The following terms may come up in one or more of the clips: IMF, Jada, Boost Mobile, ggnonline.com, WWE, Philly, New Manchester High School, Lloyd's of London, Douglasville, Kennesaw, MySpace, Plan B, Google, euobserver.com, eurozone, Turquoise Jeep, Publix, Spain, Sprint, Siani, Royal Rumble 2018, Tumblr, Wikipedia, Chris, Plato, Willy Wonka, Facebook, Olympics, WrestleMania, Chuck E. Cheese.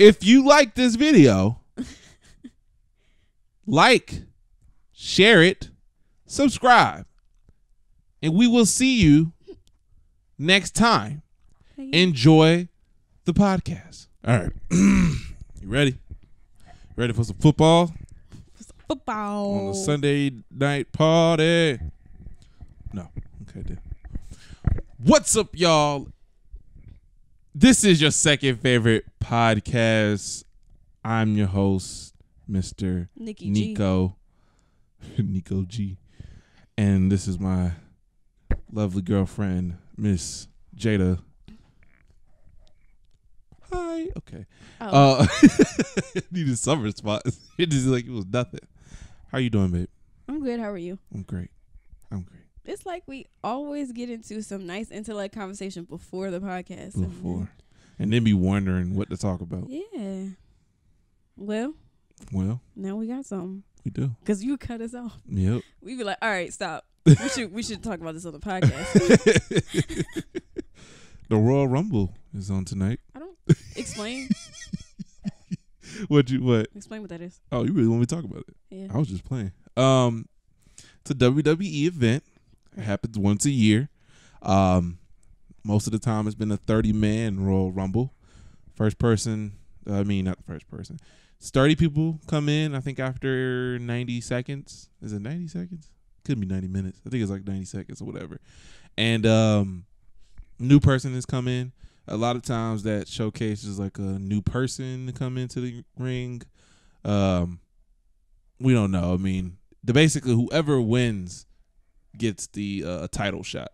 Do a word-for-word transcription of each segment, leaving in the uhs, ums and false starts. if you like this video, like, share it, subscribe, and we will see you next time. Enjoy the podcast. All right. You ready? Ready for some football? Football. On a Sunday night party. No. Okay, then. What's up, y'all? This is Your Second Favorite Podcast. I'm your host, Mister Nikki Nico. G. Nico G. And this is my lovely girlfriend, Miss Jada. Hi. Okay. Oh. Uh, needed some response. It just like it was nothing. How you doing, babe? I'm good. How are you? I'm great. I'm great. It's like we always get into some nice intellect conversation before the podcast. Before. And then, and then be wondering what to talk about. Yeah. Well. Well. Now we got something. We do. Because you cut us off. Yep. We be like, all right, stop. We should we should talk about this on the podcast. The Royal Rumble is on tonight. I don't explain. What you what? Explain what that is. Oh, you really want me to talk about it? Yeah. I was just playing. Um, it's a W W E event. It happens once a year. Um, most of the time, it's been a thirty man Royal Rumble. First person, I mean, not the first person. It's thirty people come in. I think after ninety seconds, is it ninety seconds? Could be ninety minutes. I think it's like ninety seconds or whatever. And um. new person has come in. A lot of times that showcases like a new person to come into the ring. Um, we don't know. I mean, the basically whoever wins gets the uh, title shot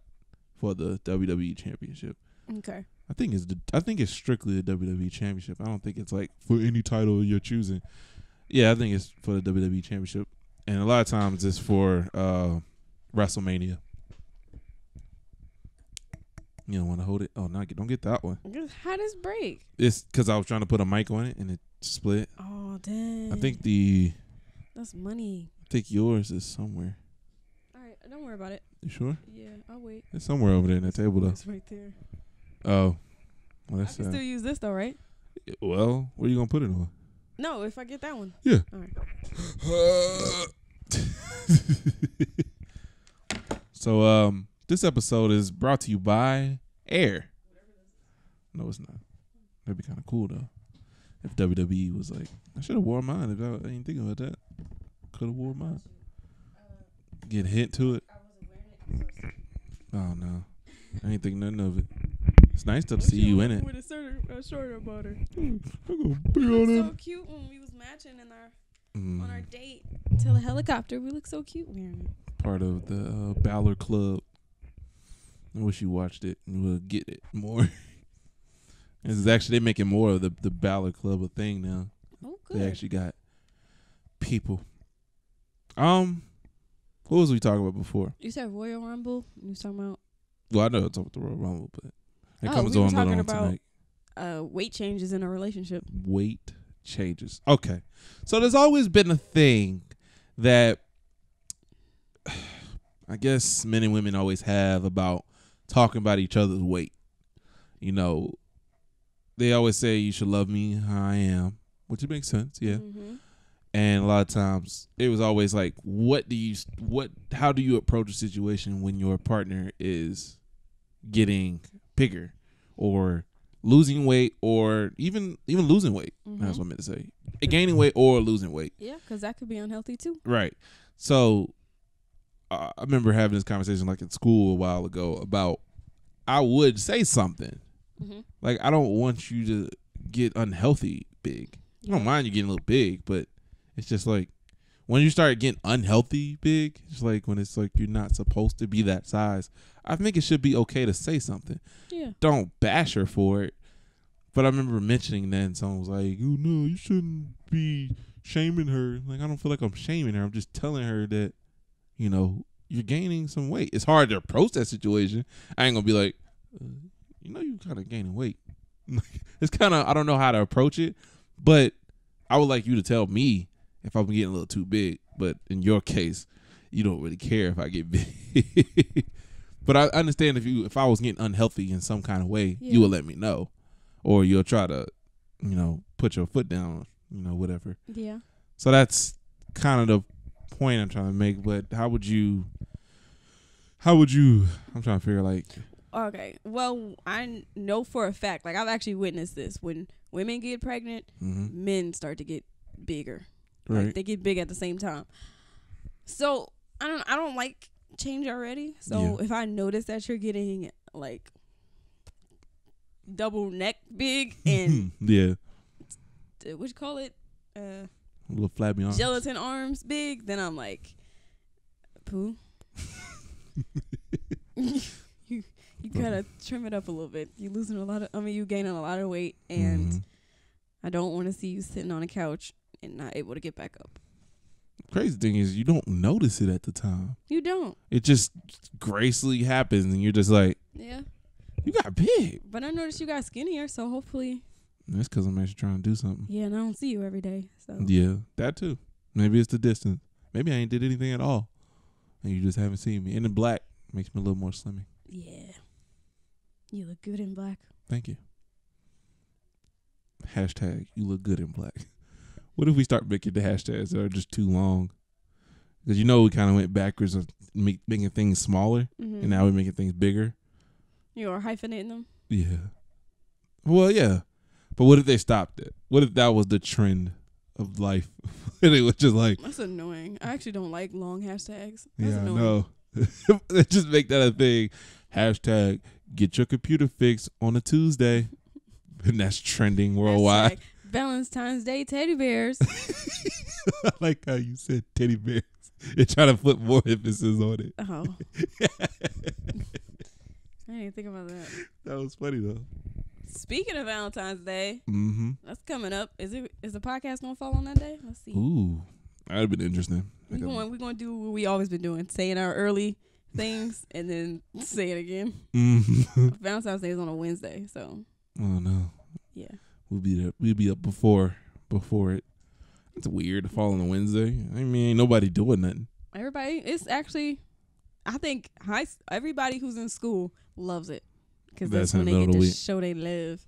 for the W W E Championship. Okay. I think it's the, I think it's strictly the W W E Championship. I don't think it's like for any title you're choosing. Yeah, I think it's for the W W E Championship, and a lot of times it's for uh, WrestleMania. You don't want to hold it. Oh, no, don't get that one. How does it break? It's because I was trying to put a mic on it and it split. Oh, dang. I think the... That's money. I think yours is somewhere. All right. Don't worry about it. You sure? Yeah, I'll wait. It's somewhere over there in the table, though. It's right there. Oh. Well, that's I can uh, still use this, though, right? Well, what are you going to put it on? No, if I get that one. Yeah. All right. Uh. So, um... this episode is brought to you by Air. No, it's not. That'd be kind of cool, though. If W W E was like, I should have worn mine. If I, I ain't thinking about that. Could have worn mine. Get hit to it. Oh, no. I ain't thinking nothing of it. It's nice to see you in it. With a shirt I bought her. I'm gonna be on it. So cute when we was matching in our, mm. on our date. Until a helicopter. We look so cute wearing it. Part of the uh, Baller Club. I wish you watched it and we'll get it more. This is actually, they're making more of the, the Baller Club a thing now. Oh, good. They actually got people. Um, what was we talking about before? You said Royal Rumble. You was talking about? Well, I know I talked about the Royal Rumble, but it oh, comes we were on talking on about tonight. Uh, weight changes in a relationship. Weight changes. Okay. So there's always been a thing that I guess men and women always have about talking about each other's weight. You know, they always say you should love me how I am, which makes sense, yeah. Mm-hmm. And a lot of times it was always like, what do you, what, how do you approach a situation when your partner is getting bigger or losing weight or even even losing weight? Mm-hmm. That's what I meant to say. Gaining weight or losing weight. Yeah, because that could be unhealthy too. Right. So I remember having this conversation like in school a while ago about I would say something. Mm-hmm. Like, I don't want you to get unhealthy big. Yeah. I don't mind you getting a little big, but it's just like when you start getting unhealthy big, it's like when it's like you're not supposed to be that size. I think it should be okay to say something. Yeah. Don't bash her for it. But I remember mentioning that and someone was like, oh, no, you shouldn't be shaming her. Like, I don't feel like I'm shaming her. I'm just telling her that, you know, you're gaining some weight. It's hard to approach that situation. I ain't going to be like, uh, you know, you kind of gaining weight. It's kind of, I don't know how to approach it, but I would like you to tell me if I'm getting a little too big. But in your case, you don't really care if I get big. But I understand if you, if I was getting unhealthy in some kind of way, yeah, you would let me know. Or you'll try to, you know, put your foot down, you know, whatever. Yeah. So that's kind of the point I'm trying to make. But how would you? How would you? I'm trying to figure like. Okay. Well, I know for a fact, like I've actually witnessed this. When women get pregnant, mm-hmm. men start to get bigger. Right. Like, they get big at the same time. So I don't. I don't like change already. So yeah. if I notice that you're getting like double neck big and yeah, t- what you call it? Uh, A little flabby arms, gelatin arms big. Then I'm like, poo. You you gotta trim it up a little bit. You losing a lot of, I mean, you gaining a lot of weight, and mm-hmm. I don't want to see you sitting on a couch and not able to get back up. Crazy thing is, you don't notice it at the time. You don't. It just gracefully happens, and you're just like, yeah, you got big. But I noticed you got skinnier, so hopefully. That's because I'm actually trying to do something. Yeah, and I don't see you every day. So yeah, that too. Maybe it's the distance. Maybe I ain't did anything at all, and you just haven't seen me. And in black makes me a little more slimming. Yeah, you look good in black. Thank you. Hashtag you look good in black. What if we start making the hashtags that are just too long? Because you know we kind of went backwards of make, making things smaller, mm-hmm. and now we're making things bigger. You are hyphenating them. Yeah. Well, yeah. But what if they stopped it? What if that was the trend of life? And it was just like... That's annoying. I actually don't like long hashtags. That's yeah, annoying. I know. Just make that a thing. Hashtag, get your computer fixed on a Tuesday. And that's trending worldwide. Hashtag, Valentine's Day teddy bears. I like how you said teddy bears. You're trying to put more emphasis on it. Oh. I didn't think about that. That was funny, though. Speaking of Valentine's Day, mm-hmm. that's coming up. Is it? Is the podcast gonna fall on that day? Let's see. Ooh, that'd have been interesting. We're going. We're gonna do what we always been doing: saying our early things and then say it again. Mm-hmm. Valentine's Day is on a Wednesday, so. Oh no. Yeah. We'll be there. We'll be up before before it. It's weird to fall on a Wednesday. I mean, ain't nobody doing nothing. Everybody. It's actually, I think high. Everybody who's in school loves it. Because that's, that's when they get to week. show they love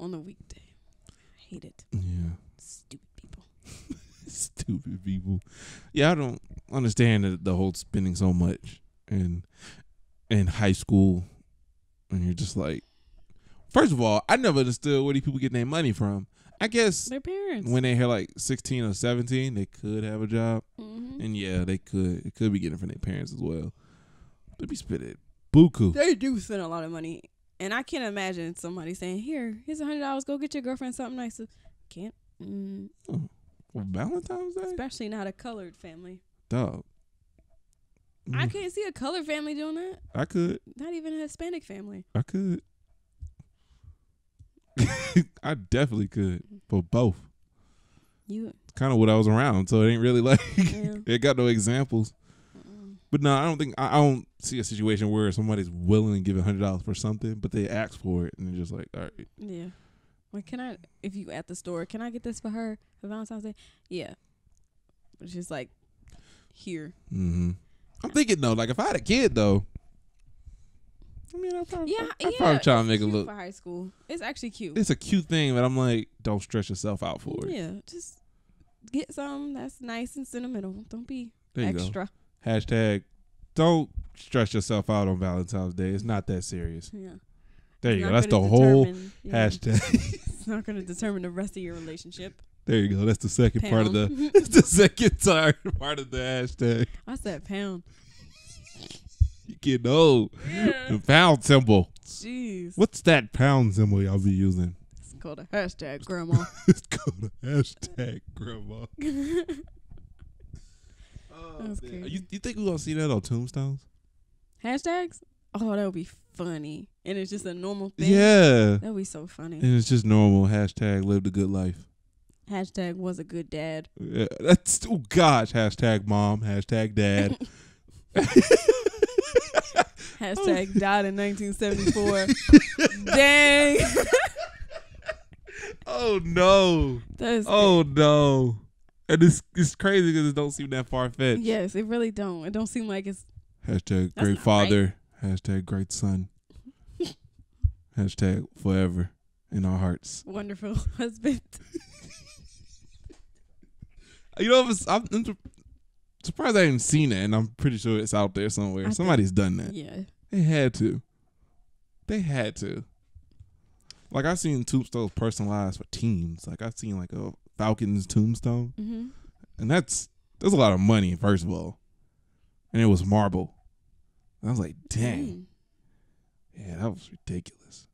on the weekday. I hate it. Yeah. Stupid people. Stupid people. Yeah, I don't understand the, the whole spending so much and in high school. And you're just like, first of all, I never understood where these people get their money from. I guess their parents. When they had like sixteen or seventeen, they could have a job. Mm-hmm. And yeah, they could. It could be getting from their parents as well. But we spend it. Buku. They do spend a lot of money. And I can't imagine somebody saying, here, here's one hundred dollars. Go get your girlfriend something nice. Can't. Mm. Oh, well, Valentine's Day? Especially not a colored family. Dog. Mm. I can't see a colored family doing that. I could. Not even a Hispanic family. I could. I definitely could. For both. You. Kind of what I was around. So it ain't really like. Yeah. It got no examples. But no, I don't think I, I don't see a situation where somebody's willing to give a hundred dollars for something, but they ask for it and they're just like, all right. Yeah. Like, can I? If you at the store, can I get this for her for Valentine's Day? Yeah. It's just like here. Mm-hmm. I'm thinking though, like if I had a kid though, I mean, I'd probably, yeah, I'd yeah, probably try to make a look for high school. It's actually cute. It's a cute thing, but I'm like, don't stress yourself out for it. Yeah, just get something that's nice and sentimental. Don't be there extra. Hashtag, don't stress yourself out on Valentine's Day. It's not that serious. Yeah. There you go. That's the whole hashtag. It's not going to determine the rest of your relationship. There you go. That's the second pound. part of the. That's the second part of the hashtag. I said pound. You getting old? Yeah. The pound symbol. Jeez. What's that pound symbol y'all be using? It's called a hashtag, Grandma. It's called a hashtag, Grandma. Oh, you, you think we're going to see that on tombstones? Hashtags? Oh, that would be funny. And it's just a normal thing. Yeah. That would be so funny. And it's just normal. Hashtag lived a good life. Hashtag was a good dad. Yeah, that's, oh, gosh. Hashtag mom. Hashtag dad. Hashtag oh. died in nineteen seventy-four. Dang. Oh, no. That's oh, good. no. And it's, it's crazy because it don't seem that far-fetched. Yes, it really don't. It don't seem like it's... Hashtag great father. Right. Hashtag great son. Hashtag forever. in our hearts. Wonderful husband. You know, I'm, I'm surprised I haven't seen it, and I'm pretty sure it's out there somewhere. I Somebody's think, done that. Yeah. They had to. They had to. Like, I've seen tombstones personalized for teams. Like, I've seen, like, a Falcons tombstone. Mm-hmm. And that's, there's a lot of money, first of all. And it was marble. And I was like, dang. Mm. Yeah, that was ridiculous.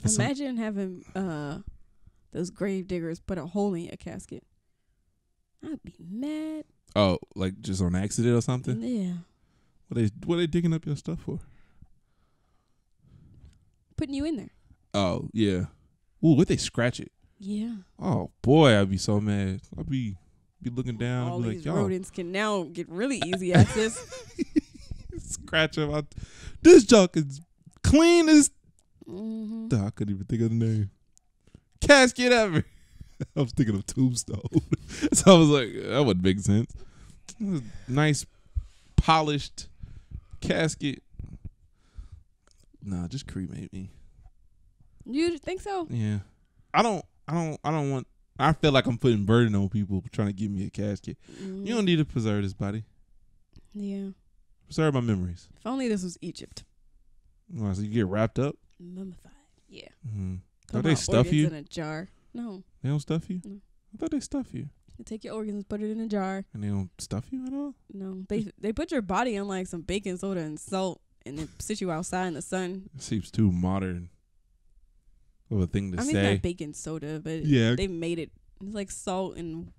That's Imagine some, having uh, those grave diggers put a hole in your casket. I'd be mad. Oh, like just on accident or something? Yeah. What they what they digging up your stuff for? Putting you in there. Oh yeah. Ooh, would they scratch it? Yeah. Oh boy, I'd be so mad. I'd be be looking down. All be these like, rodents can now get really easy access. Scratch them out. This junk is clean as. Mm-hmm. Oh, I couldn't even think of the name. Casket ever. I was thinking of tombstone. So I was like, that wouldn't make sense. It was a nice polished casket. Nah, just cremate me. You think so? Yeah. I don't I don't I don't want I feel like I'm putting burden on people trying to give me a casket. Mm. You don't need to preserve this body. Yeah. Preserve my memories. If only this was Egypt. Oh, so you get wrapped up? Mummified. Yeah. Mm-hmm. Don't they stuff you? In a jar. No. They don't stuff you? No. I thought they stuff you. They take your organs and put it in a jar. And they don't stuff you at all? No. They they put your body in like some baking soda and salt and then sit you outside in the sun. It seems too modern of a thing to I say. I mean, it's not baking soda, but yeah. They made it. It's like salt and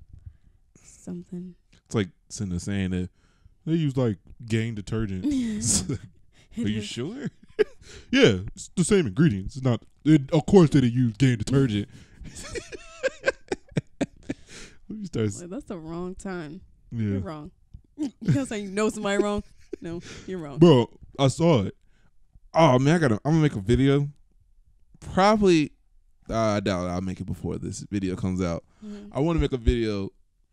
something. It's like Cinda saying that they use like gang detergent. Are you sure? Yeah. It's the same ingredients. It's not. It, of course they use gang detergent. Well, that's the wrong time. Yeah. You're wrong. That's how you know somebody wrong. No, you're wrong. Bro, I saw it. Oh man, I gotta I'm gonna make a video. Probably uh, I doubt I'll make it before this video comes out. Mm-hmm. I wanna make a video.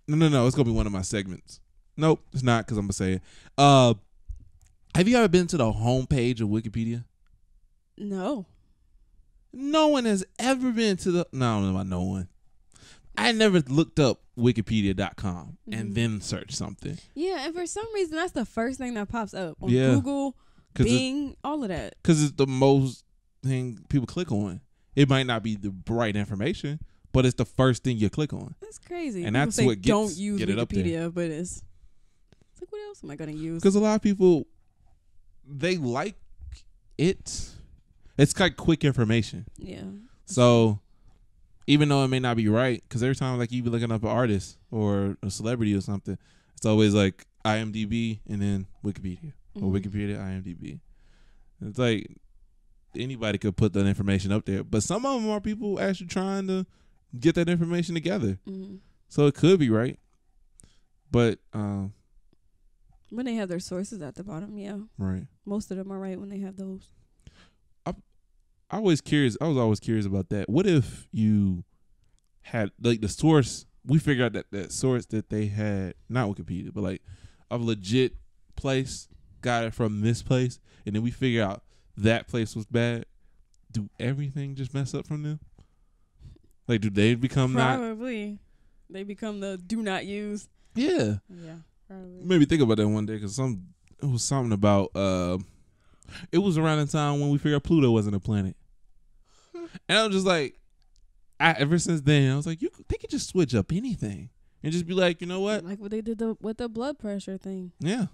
No no no, it's gonna be one of my segments. Nope, it's not because I'm gonna say it. Uh have you ever been to the homepage of Wikipedia? No. No one has ever been to the... No, I don't know about no one. I never looked up wikipedia dot com mm-hmm. and then searched something. Yeah, and for some reason, that's the first thing that pops up on yeah. Google, Bing, all of that. Because it's the most thing people click on. It might not be the right information, but it's the first thing you click on. That's crazy. And people that's what gets don't use get it up there. But it's, it's like, what else am I going to use? Because a lot of people, they like it. It's like quick information. Yeah. So, even though it may not be right, because every time like you be looking up an artist or a celebrity or something, it's always like IMDb and then Wikipedia mm-hmm. or Wikipedia IMDb. It's like anybody could put that information up there, but some of them are people actually trying to get that information together. Mm-hmm. So it could be right, but um, when they have their sources at the bottom, yeah, right. Most of them are right when they have those. I was curious. I was always curious about that. What if you had like the source? We figured out that that source that they had, not Wikipedia, but like a legit place, got it from this place, and then we figure out that place was bad. Do everything just mess up from them? Like, do they become probably not, they become the do not use? Yeah, yeah. Probably. Maybe think about that one day because some it was something about. Uh, it was around the time when we figured out Pluto wasn't a planet. And I was just like, I, ever since then, I was like, you, they could just switch up anything and just be like, you know what? Like what they did the, with the blood pressure thing. Yeah.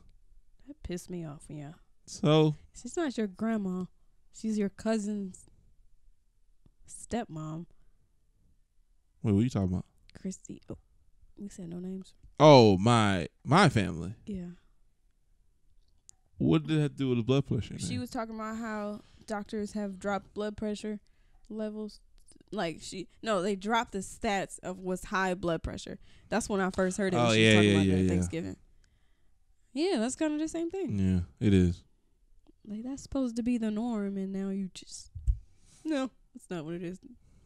That pissed me off, yeah. So. She's not your grandma. She's your cousin's stepmom. Wait, what are you talking about? Christy. Oh, we said no names. Oh, my, my family. Yeah. What did it have to do with the blood pressure? She man? was talking about how doctors have dropped blood pressure levels. Like she, no, they dropped the stats of what's high blood pressure. That's when I first heard it. Oh, she yeah, was talking yeah, about yeah, that yeah. Thanksgiving. Yeah, that's kind of the same thing. Yeah, it is. Like that's supposed to be the norm, and now you just no, that's not what it is.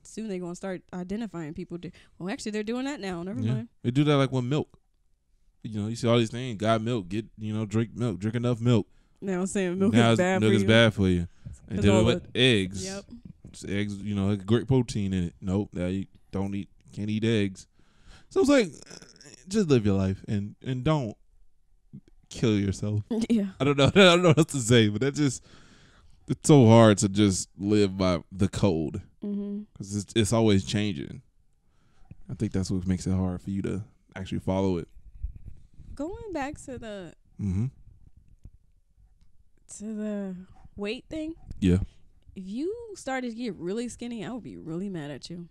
Soon they're gonna start identifying people. Do well, actually, they're doing that now. Never yeah. mind. They do that like with milk. You know, you see all these things. Got milk. Get you know, drink milk. Drink enough milk. Now I'm saying milk now is bad. Milk for you. is bad for you. And do it with eggs. Yep. It's eggs, you know, great protein in it. Nope, you don't eat, can't eat eggs. So I was like, just live your life and and don't kill yourself. Yeah, I don't know, I don't know what else to say, but that just, it's so hard to just live by the code because mm-hmm. it's it's always changing. I think that's what makes it hard for you to actually follow it. Going back to the mm-hmm. to the weight thing. Yeah. If you started to get really skinny, I would be really mad at you.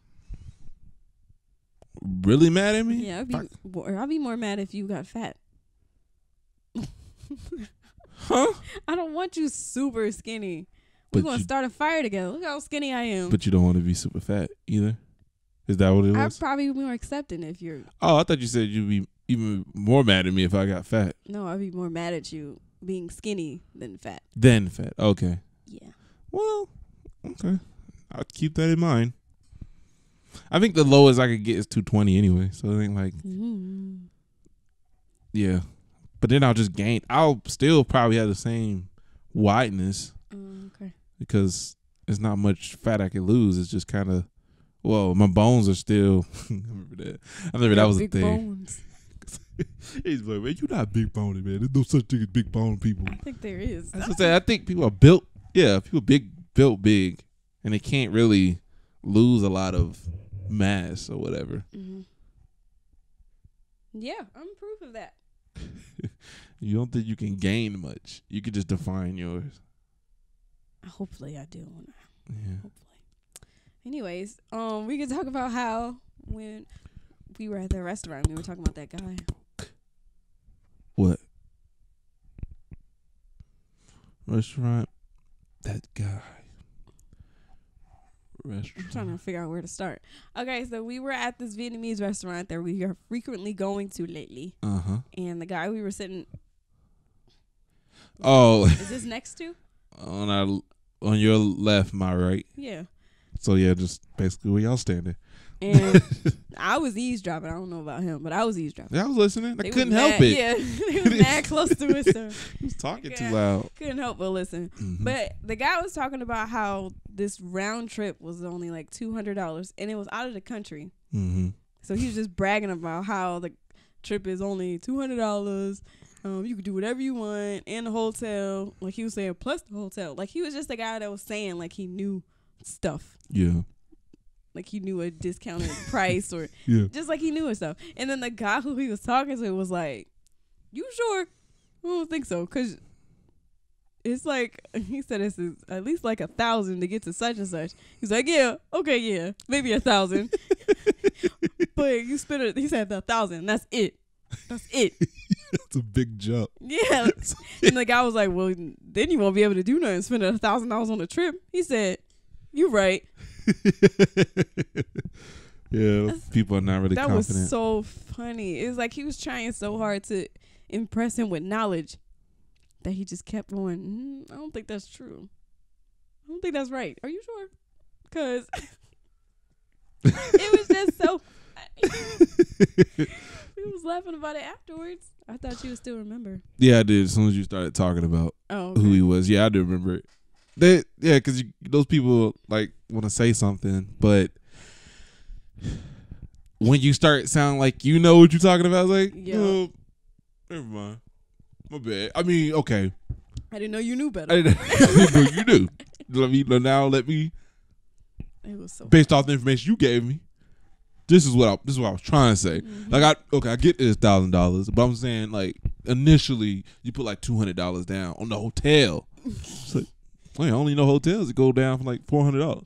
Really mad at me? Yeah, I'd be, or I'd be more mad if you got fat. Huh? I don't want you super skinny. We're going to start a fire together. Look how skinny I am. But you don't want to be super fat either? Is that what it was? I'd probably be more accepting if you're... Oh, I thought you said you'd be even more mad at me if I got fat. No, I'd be more mad at you being skinny than fat. Than fat. Okay. Yeah. Well, okay. I'll keep that in mind. I think the lowest I could get is two twenty anyway. So I think like, mm-hmm. yeah. But then I'll just gain. I'll still probably have the same wideness. Um, okay. Because there's not much fat I can lose. It's just kind of, well, my bones are still. I remember that. I remember that was a thing. Bones. He's like, man, you're not big boned, man. There's no such thing as big boned people. I think there is. That's what I'm saying. I think people are built. Yeah, people big built big, and they can't really lose a lot of mass or whatever. Mm-hmm. Yeah, I'm proof of that. You don't think you can gain much? You could just define yours. Hopefully, I do. Yeah. Hopefully. Anyways, um, we can talk about how when we were at the restaurant, we were talking about that guy. What? Restaurant. That guy. Restaurant. I'm trying to figure out where to start. Okay, so we were at this Vietnamese restaurant that we are frequently going to lately. Uh huh. And the guy we were sitting. Oh. Is this next to? On our, on your left, my right. Yeah. So yeah, just basically where y'all standing. And I was eavesdropping. I don't know about him, but I was eavesdropping. Yeah, I was listening. They I couldn't help mad, it. Yeah, they was mad close to us. He was talking too loud. Couldn't help but listen. Mm-hmm. But the guy was talking about how this round trip was only like two hundred dollars, and it was out of the country. Mm-hmm. So he was just bragging about how the trip is only two hundred dollars. Um, you can do whatever you want, and the hotel. Like he was saying, plus the hotel. Like he was just a guy that was saying like he knew stuff. Yeah. Like he knew a discounted price or yeah. just like he knew and stuff. And then the guy who he was talking to was like, you sure? I don't think so. Because it's like, he said it's at least like a thousand to get to such and such. He's like, yeah, okay, yeah, maybe a thousand. But you spent it, he said a thousand. That's it. That's it. That's a big jump. Yeah. And the guy was like, well, then you won't be able to do nothing. Spend a thousand dollars on a trip. He said, you're right. Yeah, people are not really that confident. That was so funny. It's like he was trying so hard to impress him with knowledge that he just kept going, mm, I don't think that's true. I don't think that's right. Are you sure? Because it was just so funny. We was laughing about it afterwards. I thought you would still remember. Yeah, I did. As soon as you started talking about oh, okay. who he was. Yeah, I do remember it. They, yeah, because those people like want to say something, but when you start sound like you know what you're talking about, it's like, yeah. oh, never mind. My bad. I mean, okay. I didn't know you knew better. I didn't know you knew. Let me, now let me, it was so based funny. Off the information you gave me, this is what I, this is what I was trying to say. Mm-hmm. Like, I okay, I get this one thousand dollars, but I'm saying, like, initially, you put like two hundred dollars down on the hotel. It's like, I only know hotels that go down for like four hundred dollars.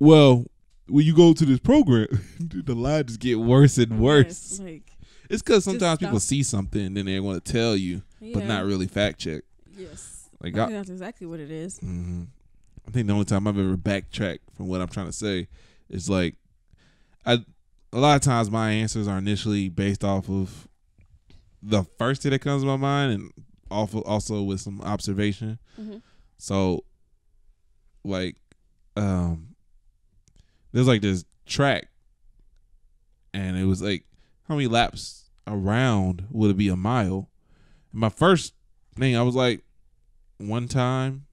Well, when you go to this program, the lie just get worse and worse. Yes, like, it's because sometimes people see something and then they want to tell you, yeah. but not really fact check. Yes. Like I I, that's exactly what it is. Mm-hmm. I think the only time I've ever backtracked from what I'm trying to say is like, I, a lot of times my answers are initially based off of the first thing that comes to my mind and off of, also with some observation. Mm-hmm. So, like, um, there's like this track, and it was like, how many laps around would it be a mile? And my first thing, I was like, one time.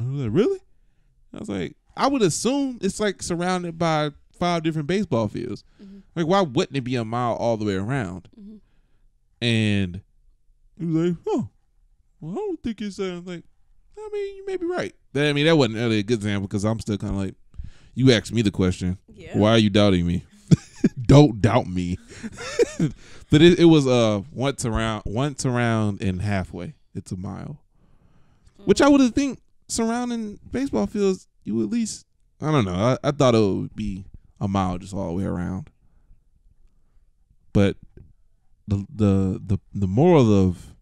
I was like, really? I was like, I would assume it's like surrounded by five different baseball fields. Mm-hmm. Like, why wouldn't it be a mile all the way around? Mm-hmm. And he was like, "Oh, well, I don't think it's uh, like." I mean, you may be right. I mean, that wasn't really a good example because I'm still kind of like, you asked me the question. Yeah. Why are you doubting me? Don't doubt me. But it, it was uh once around, once around, and halfway. It's a mile, mm. which I would think surrounding baseball fields, you at least, I don't know. I, I thought it would be a mile just all the way around. But the the the, the moral of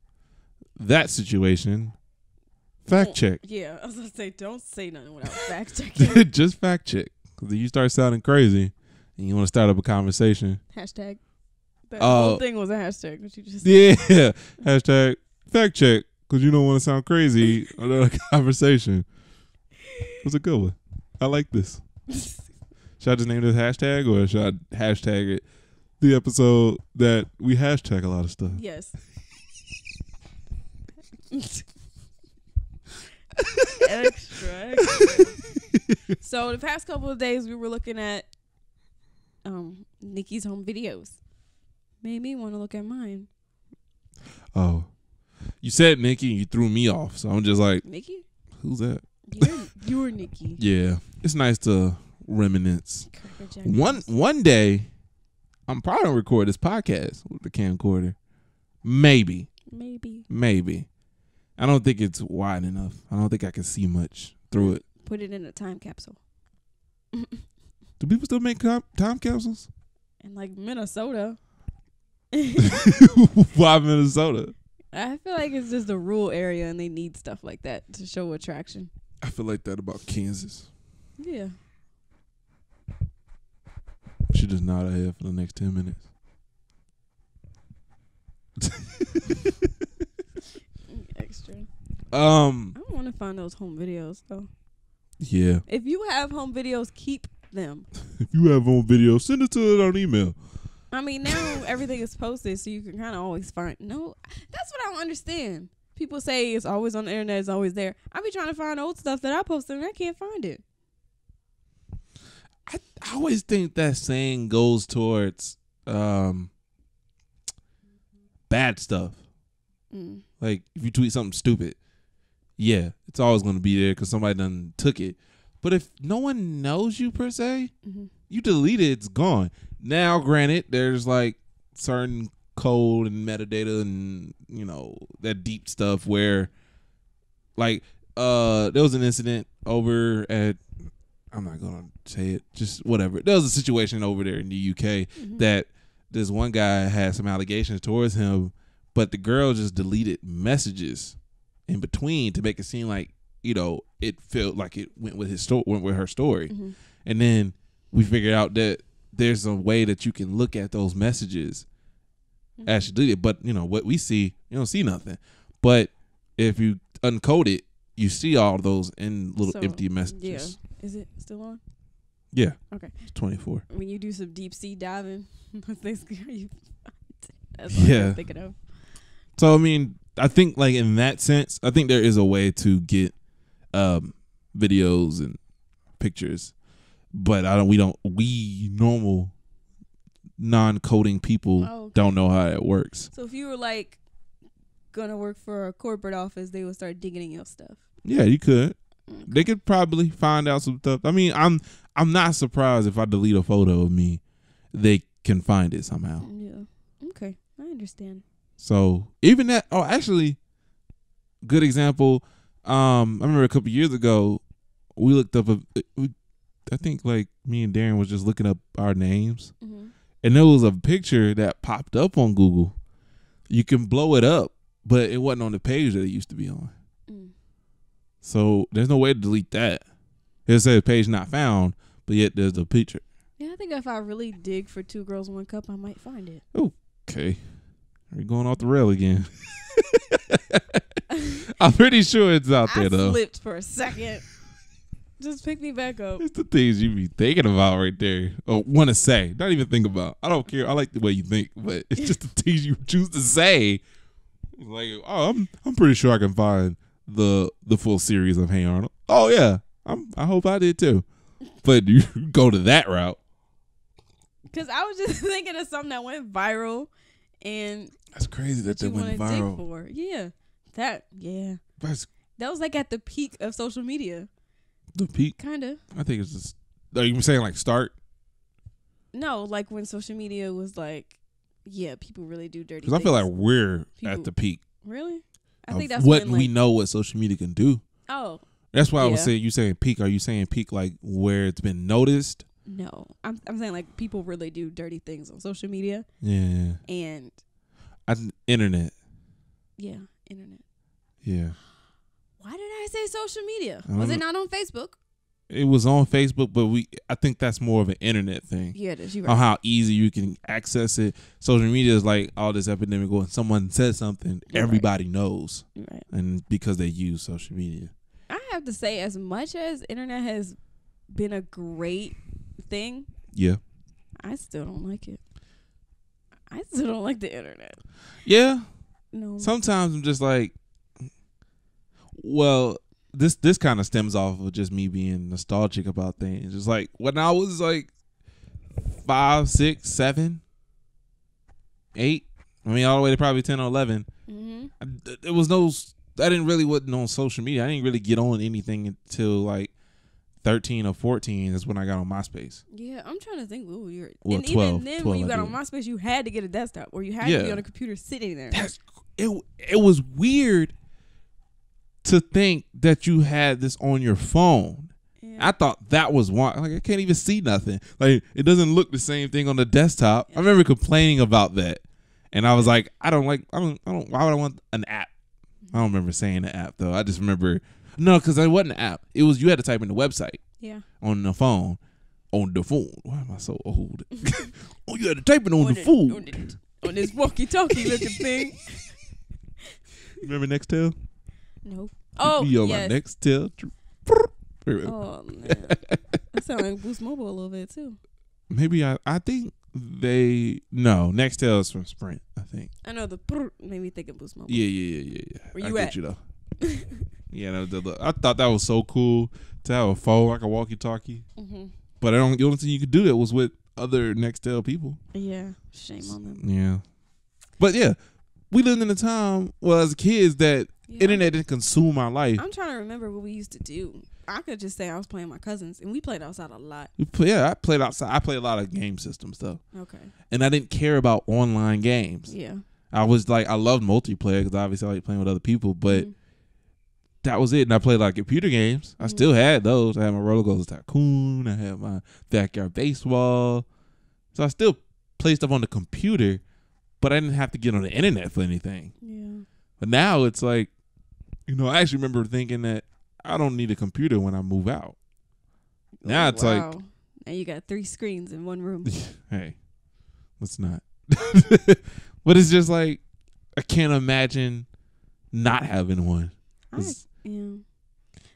that situation. Fact check. Yeah, I was gonna say, don't say nothing without fact checking. Just fact check, because you start sounding crazy, and you want to start up a conversation. Hashtag. That uh, whole thing was a hashtag. What you just yeah. Said. Hashtag fact check, because you don't want to sound crazy on a conversation. It was a good one. I like this. Should I just name this hashtag, or should I hashtag it? The episode that we hashtag a lot of stuff. Yes. extra, extra. So the past couple of days we were looking at um Nikki's home videos. Made me want to look at mine. Oh, you said Nikki, you threw me off, so I'm just like, Nikki, who's that? You're, you're Nikki. Yeah, it's nice to reminisce. one one day I'm probably gonna record this podcast with the camcorder. Maybe maybe maybe I don't think it's wide enough. I don't think I can see much through it. Put it in a time capsule. Do people still make time capsules? In like Minnesota. Why Minnesota? I feel like it's just a rural area and they need stuff like that to show attraction. I feel like that about Kansas. Yeah. She just nodded her head for the next ten minutes. Um, I want to find those home videos though. Yeah. If you have home videos, keep them. If you have home videos, send it to it on email. I mean, now everything is posted, so you can kind of always find. No, that's what I don't understand. People say it's always on the internet, it's always there. I be trying to find old stuff that I posted and I can't find it. I, I always think that saying goes towards um bad stuff. Mm. Like if you tweet something stupid. Yeah, it's always going to be there because somebody done took it. But if no one knows you per se, mm-hmm. you delete it, it's gone. Now, granted, there's like certain code and metadata and, you know, that deep stuff where like uh, there was an incident over at, I'm not going to say it, just whatever. There was a situation over there in the U K mm-hmm. that this one guy had some allegations towards him, but the girl just deleted messages in between to make it seem like, you know, it felt like it went with his story, went with her story. Mm-hmm. And then we figured out that there's a way that you can look at those messages mm-hmm. as she deleted. But, you know, what we see, you don't see nothing. But if you uncode it, you see all those in little so, empty messages. Yeah. Is it still on? Yeah. Okay. It's twenty-four. When you do some deep sea diving, that's what yeah. I'm thinking of. So, I mean, I think like in that sense, I think there is a way to get um, videos and pictures, but I don't. We don't. We normal non-coding people oh, okay. don't know how it works. So if you were like gonna work for a corporate office, they would start digging in your stuff. Yeah, you could. Okay. They could probably find out some stuff. I mean, I'm I'm not surprised if I delete a photo of me, they can find it somehow. Yeah. Okay, I understand. So even that, oh, actually, good example. Um, I remember a couple years ago, we looked up, a, we, I think like me and Darren was just looking up our names mm-hmm. and there was a picture that popped up on Google. You can blow it up, but it wasn't on the page that it used to be on. Mm. So there's no way to delete that. It says page not found, but yet there's a picture. Yeah, I think if I really dig for Two Girls, One Cup, I might find it. Okay. You're going off the rail again. I'm pretty sure it's out there, I though. I slipped for a second. Just pick me back up. It's the things you be thinking about right there. Or want to say. Not even think about. I don't care. I like the way you think. But it's just the things you choose to say. Like, oh, I'm I'm pretty sure I can find the the full series of Hey Arnold. Oh, yeah. I'm, I hope I did too. But you go to that route. Because I was just thinking of something that went viral. And that's crazy that they went viral. For. Yeah. That, yeah. That's, that was like at the peak of social media. The peak? Kind of. I think it's just, are you saying like start? No, like when social media was like, yeah, people really do dirty things. Because I feel like we're people, at the peak. Really? I think that's what when, like, we know what social media can do. Oh. That's why yeah. I was saying, you saying peak. Are you saying peak like where it's been noticed? No, I'm I'm saying like people really do dirty things on social media. Yeah. And I, internet. Yeah, internet. Yeah. Why did I say social media? Was it not on Facebook? It was on Facebook, but we I think that's more of an internet thing. Yeah, it is. You're right. On how easy you can access it. Social media is like all this epidemic. When someone says something, You're everybody right. knows. You're right. And because they use social media. I have to say, as much as internet has been a great thing, yeah, I still don't like it. I still don't like the internet. Yeah. No. Sometimes I'm just like, well, this this kind of stems off of just me being nostalgic about things. It's like when I was like five, six, seven, eight, I mean all the way to probably ten or eleven. Mm-hmm. I, there was no, I didn't really wasn't on social media. I didn't really get on anything until like Thirteen or fourteen is when I got on MySpace. Yeah, I'm trying to think. Ooh, you're, well, and twelve, even then, twelve, when you got on MySpace, you had to get a desktop, or you had yeah. to be on a computer sitting there. That's, it. It was weird to think that you had this on your phone. Yeah. I thought that was one. Like I can't even see nothing. Like it doesn't look the same thing on the desktop. Yeah. I remember complaining about that, and I was like, I don't like. I don't. I don't. Why would I want an app? I don't remember saying the app though. I just remember. No, because it wasn't an app. It was you had to type in the website. Yeah. On the phone. On the phone. Why am I so old? Oh, you had to type it on, on the, the phone. On, the, on this walkie-talkie looking thing. Remember Nextel? No. Oh, be on yes. my Nextel. Oh, man. That sounds like Boost Mobile a little bit, too. Maybe I, I think they, no, Nextel is from Sprint, I think. I know the made me think of Boost Mobile. Yeah, yeah, yeah, yeah. yeah. Where you I at? Get you, though. Yeah, no, the, the, I thought that was so cool to have a phone like a walkie-talkie. Mm-hmm. But I don't. The only thing you could do that was with other Nextel people. Yeah, shame on them. Yeah, but yeah, we lived in a time. Well, as kids, that yeah. internet didn't consume our life. I'm trying to remember what we used to do. I could just say I was playing with my cousins, and we played outside a lot. We play, yeah, I played outside. I played a lot of game system stuff. Okay. And I didn't care about online games. Yeah. I was like, I loved multiplayer because obviously I like playing with other people, but. Mm-hmm. That was it. And I played like computer games. I mm-hmm. still had those. I had my Roller Coaster Tycoon. I had my backyard baseball. So I still played stuff on the computer, but I didn't have to get on the internet for anything. Yeah. But now it's like, you know, I actually remember thinking that I don't need a computer when I move out. Now oh, it's wow. like. Now you got three screens in one room. Hey, let's not. But it's just like, I can't imagine not having one. Yeah,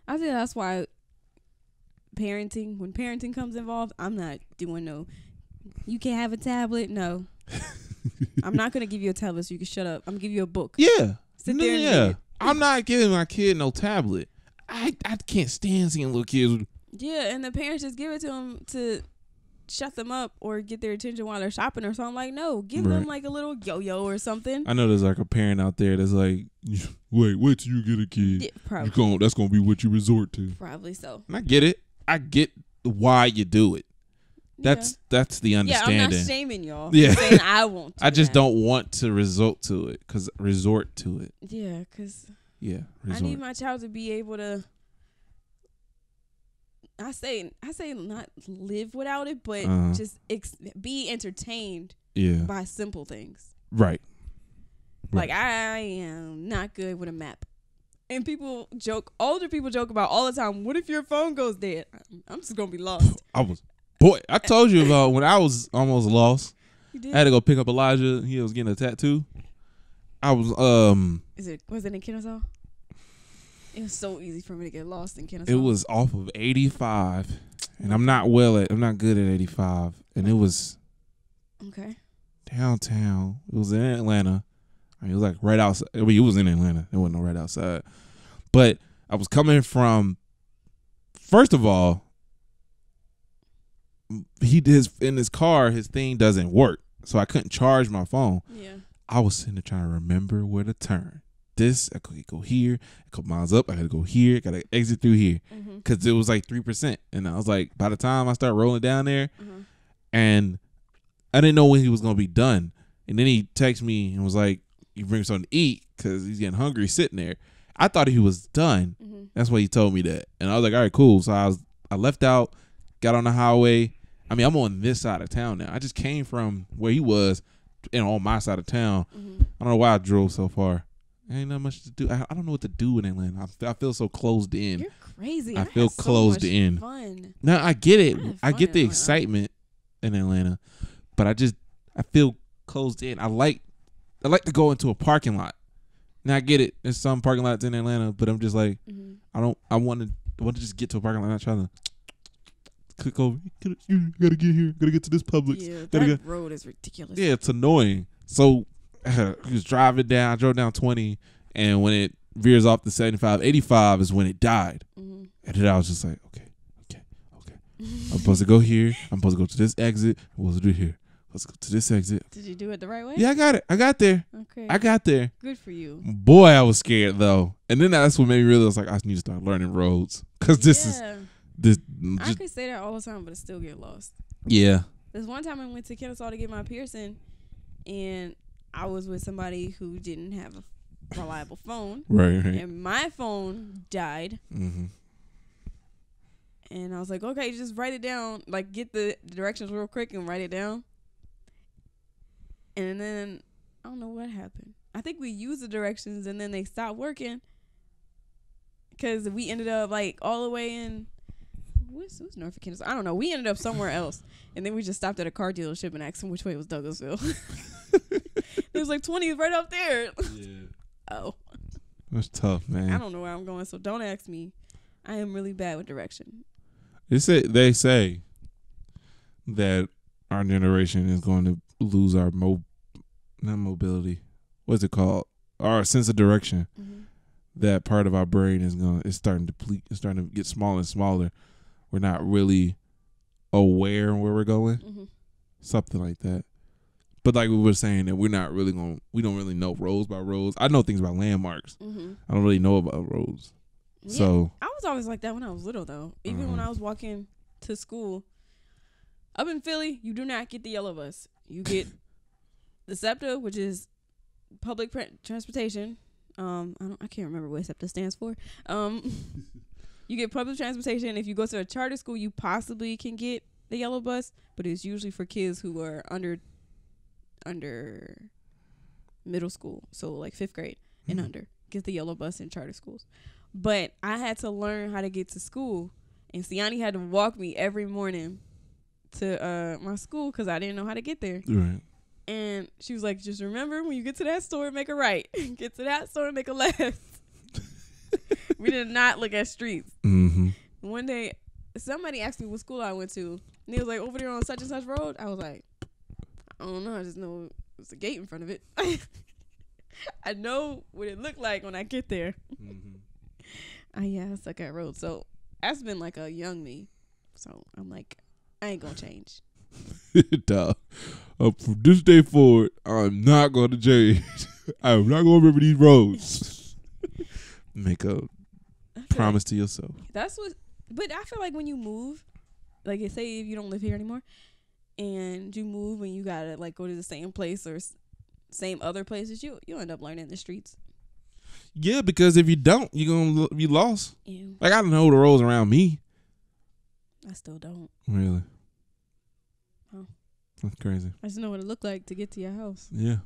I think that's why parenting, when parenting comes involved, I'm not doing no, you can't have a tablet, no. I'm not going to give you a tablet so you can shut up. I'm going to give you a book. Yeah. Sit no, there and yeah. I'm not giving my kid no tablet. I, I can't stand seeing little kids. Yeah, and the parents just give it to them to shut them up or get their attention while they're shopping or something. Like, no, give right. them like a little yo-yo or something. I know there's like a parent out there that's like, wait, wait till you get a kid. Yeah, probably. You gonna, that's going to be what you resort to. Probably so. And I get it. I get why you do it. That's yeah. that's the understanding. Yeah, I'm not shaming y'all. Yeah. I'm saying I won't do I just that. don't want to resort to it. Cause resort to it. Yeah, because yeah, I need my child to be able to I say I say not live without it, but uh-huh. just ex be entertained yeah. by simple things. Right. Like right. I am not good with a map. And people joke, older people joke about all the time, what if your phone goes dead? I'm just going to be lost. I was, boy, I told you about when I was almost lost. You did? I had to go pick up Elijah. He was getting a tattoo. I was, um. Is it, was it in Kennesaw? It was so easy for me to get lost in Kennesaw. It was off of eighty-five, and I'm not well at, I'm not good at eighty-five, and it was okay downtown. It was in Atlanta. I mean, it was like right outside. I mean, it was in Atlanta. It wasn't right outside, but I was coming from First of all, he did his, in his car, his thing doesn't work, so I couldn't charge my phone. Yeah. I was sitting there trying to remember where to turn. This, I could go here, a couple miles up, I gotta go here, gotta exit through here, mm-hmm. cause it was like three percent, and I was like, by the time I start rolling down there, mm-hmm. and I didn't know when he was gonna be done, and then he texted me and was like, "You bring something to eat," cause he's getting hungry sitting there. I thought he was done. Mm-hmm. That's why he told me that, and I was like, "All right, cool." So I was, I left out, got on the highway. I mean, I'm on this side of town now. I just came from where he was, and on my side of town. Mm-hmm. I don't know why I drove so far. Ain't not much to do. I, I don't know what to do in Atlanta. I, I feel so closed in. You're crazy. I, I feel so closed much in. Fun. Now I get it. I, I get the Atlanta. excitement in Atlanta, but I just I feel closed in. I like I like to go into a parking lot. Now I get it. There's some parking lots in Atlanta, but I'm just like mm-hmm. I don't. I want to. I want to just get to a parking lot. I'm not trying to click over. You gotta get here. Gotta get to this Publix. Yeah, that gotta, road is ridiculous. Yeah, it's annoying. So. He was driving down. I drove down twenty, and when it veers off to seventy-five, eighty-five is when it died. Mm-hmm. And then I was just like, okay, okay, okay. I'm supposed to go here. I'm supposed to go to this exit. I'm supposed to do here. Let's go to this exit. Did you do it the right way? Yeah, I got it. I got there. Okay. I got there. Good for you. Boy, I was scared though, and then that's what made me realize like I need to start learning roads because this yeah. is this. Just, I could say that all the time, but I still get lost. Yeah. There's one time I went to Kennesaw to get my piercing, and I was with somebody who didn't have a reliable phone. Right, right. And my phone died. Mm-hmm. And I was like, okay, just write it down. Like, get the directions real quick and write it down. And then, I don't know what happened. I think we used the directions, and then they stopped working. Because we ended up, like, all the way in. Who's, who's North Kennesaw? I don't know. We ended up somewhere else. And then we just stopped at a car dealership and asked them which way was Douglasville. It was like twenty right up there. Yeah. Oh. That's tough, man. I don't know where I'm going, so don't ask me. I am really bad with direction. They say, they say that our generation is going to lose our mo not mobility. What's it called? Our sense of direction. Mm-hmm. That part of our brain is going it's starting to deplete. It's starting to get smaller and smaller. We're not really aware of where we're going. Mm-hmm. Something like that. But like we were saying, that we're not really going, we don't really know roads by roads. I know things about landmarks. Mm-hmm. I don't really know about roads. Yeah, so I was always like that when I was little, though. Even uh-huh. when I was walking to school up in Philly, you do not get the yellow bus. You get the SEPTA, which is public transportation. Um, I don't, I can't remember what SEPTA stands for. Um, you get public transportation. If you go to a charter school, you possibly can get the yellow bus, but it's usually for kids who are under. under middle school, so like fifth grade and mm-hmm. under, get the yellow bus in charter schools. But I had to learn how to get to school, and Siani had to walk me every morning to uh my school because I didn't know how to get there. Right. And she was like, just remember, when you get to that store, make a right. Get to that store, make a left. We did not look at streets. Mm-hmm. One day somebody asked me what school I went to, and he was like, over there on such and such road. I was like, I don't know. I just know there's a gate in front of it. I know what it looked like when I get there. Mm-hmm. I, yeah, I suck at roads. So that's been like a young me. So I'm like, I ain't going to change. Duh. Uh, from this day forward, I'm not going to change. I'm not going to remember these roads. Make a promise like, to yourself. That's what, but I feel like when you move, like say if you don't live here anymore, and you move and you gotta like go to the same place or s same other places, you you end up learning the streets. Yeah, because if you don't, you're gonna be lost. Ew. Like I don't know the roads around me. I still don't. Really? Oh, that's crazy. I just know what it looked like to get to your house. Yeah.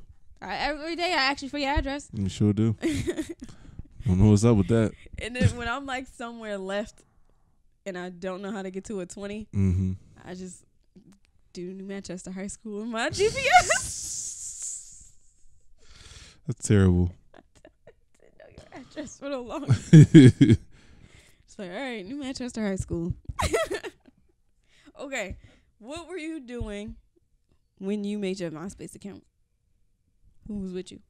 I, every day I ask you for your address. You sure do. I don't know what's up with that. And then when I'm like somewhere left, and I don't know how to get to a twenty, mm-hmm. I just. Do New Manchester High School in my G P S. That's terrible. I didn't know your address for the long time. It's like, all right, New Manchester High School. Okay, what were you doing when you made your MySpace account? Who was with you?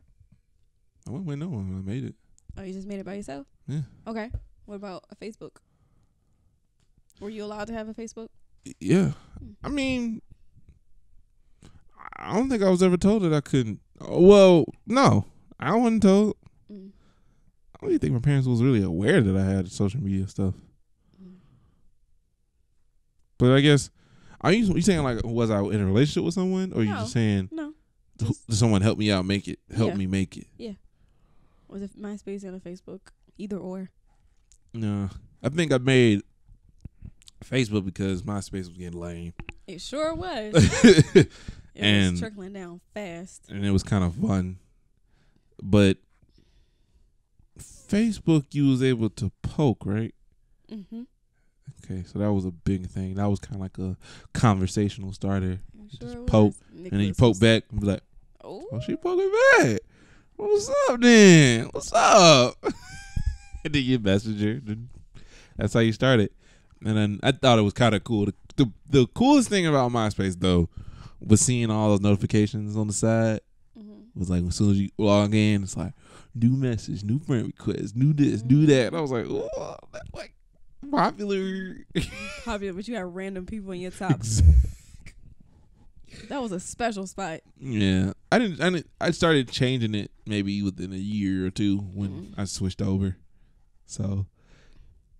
I wasn't with no one when I made it. Oh, you just made it by yourself? Yeah. Okay, what about a Facebook? Were you allowed to have a Facebook? Yeah. I mean, I don't think I was ever told that I couldn't. Well, no, I wasn't told. Mm. I don't even think my parents was really aware that I had social media stuff. Mm. But I guess, are you, you saying like, was I in a relationship with someone? Or no, are you just saying, no, just, did someone help me out, make it, help yeah. me make it? Yeah. Was it MySpace and a Facebook? Either or. No. I think I made Facebook because MySpace was getting lame. It sure was. It and was trickling down fast. And it was kind of fun. But Facebook, you was able to poke, right? Mm-hmm. Okay, so that was a big thing. That was kind of like a conversational starter. Sure you just poke. And then you poke back and be like, ooh. Oh, she poking back. What's up then? What's up? And then you messenger. That's how you started. And then I thought it was kind of cool. The, the, the coolest thing about MySpace, though, was seeing all those notifications on the side. Mm-hmm. It was like, as soon as you log in, it's like, new message, new friend request, new this, mm-hmm. new that. And I was like, oh, that's like popular. Popular, but you had random people in your top. Exactly. That was a special spot. Yeah. I didn't, I didn't, I started changing it maybe within a year or two when mm-hmm. I switched over. So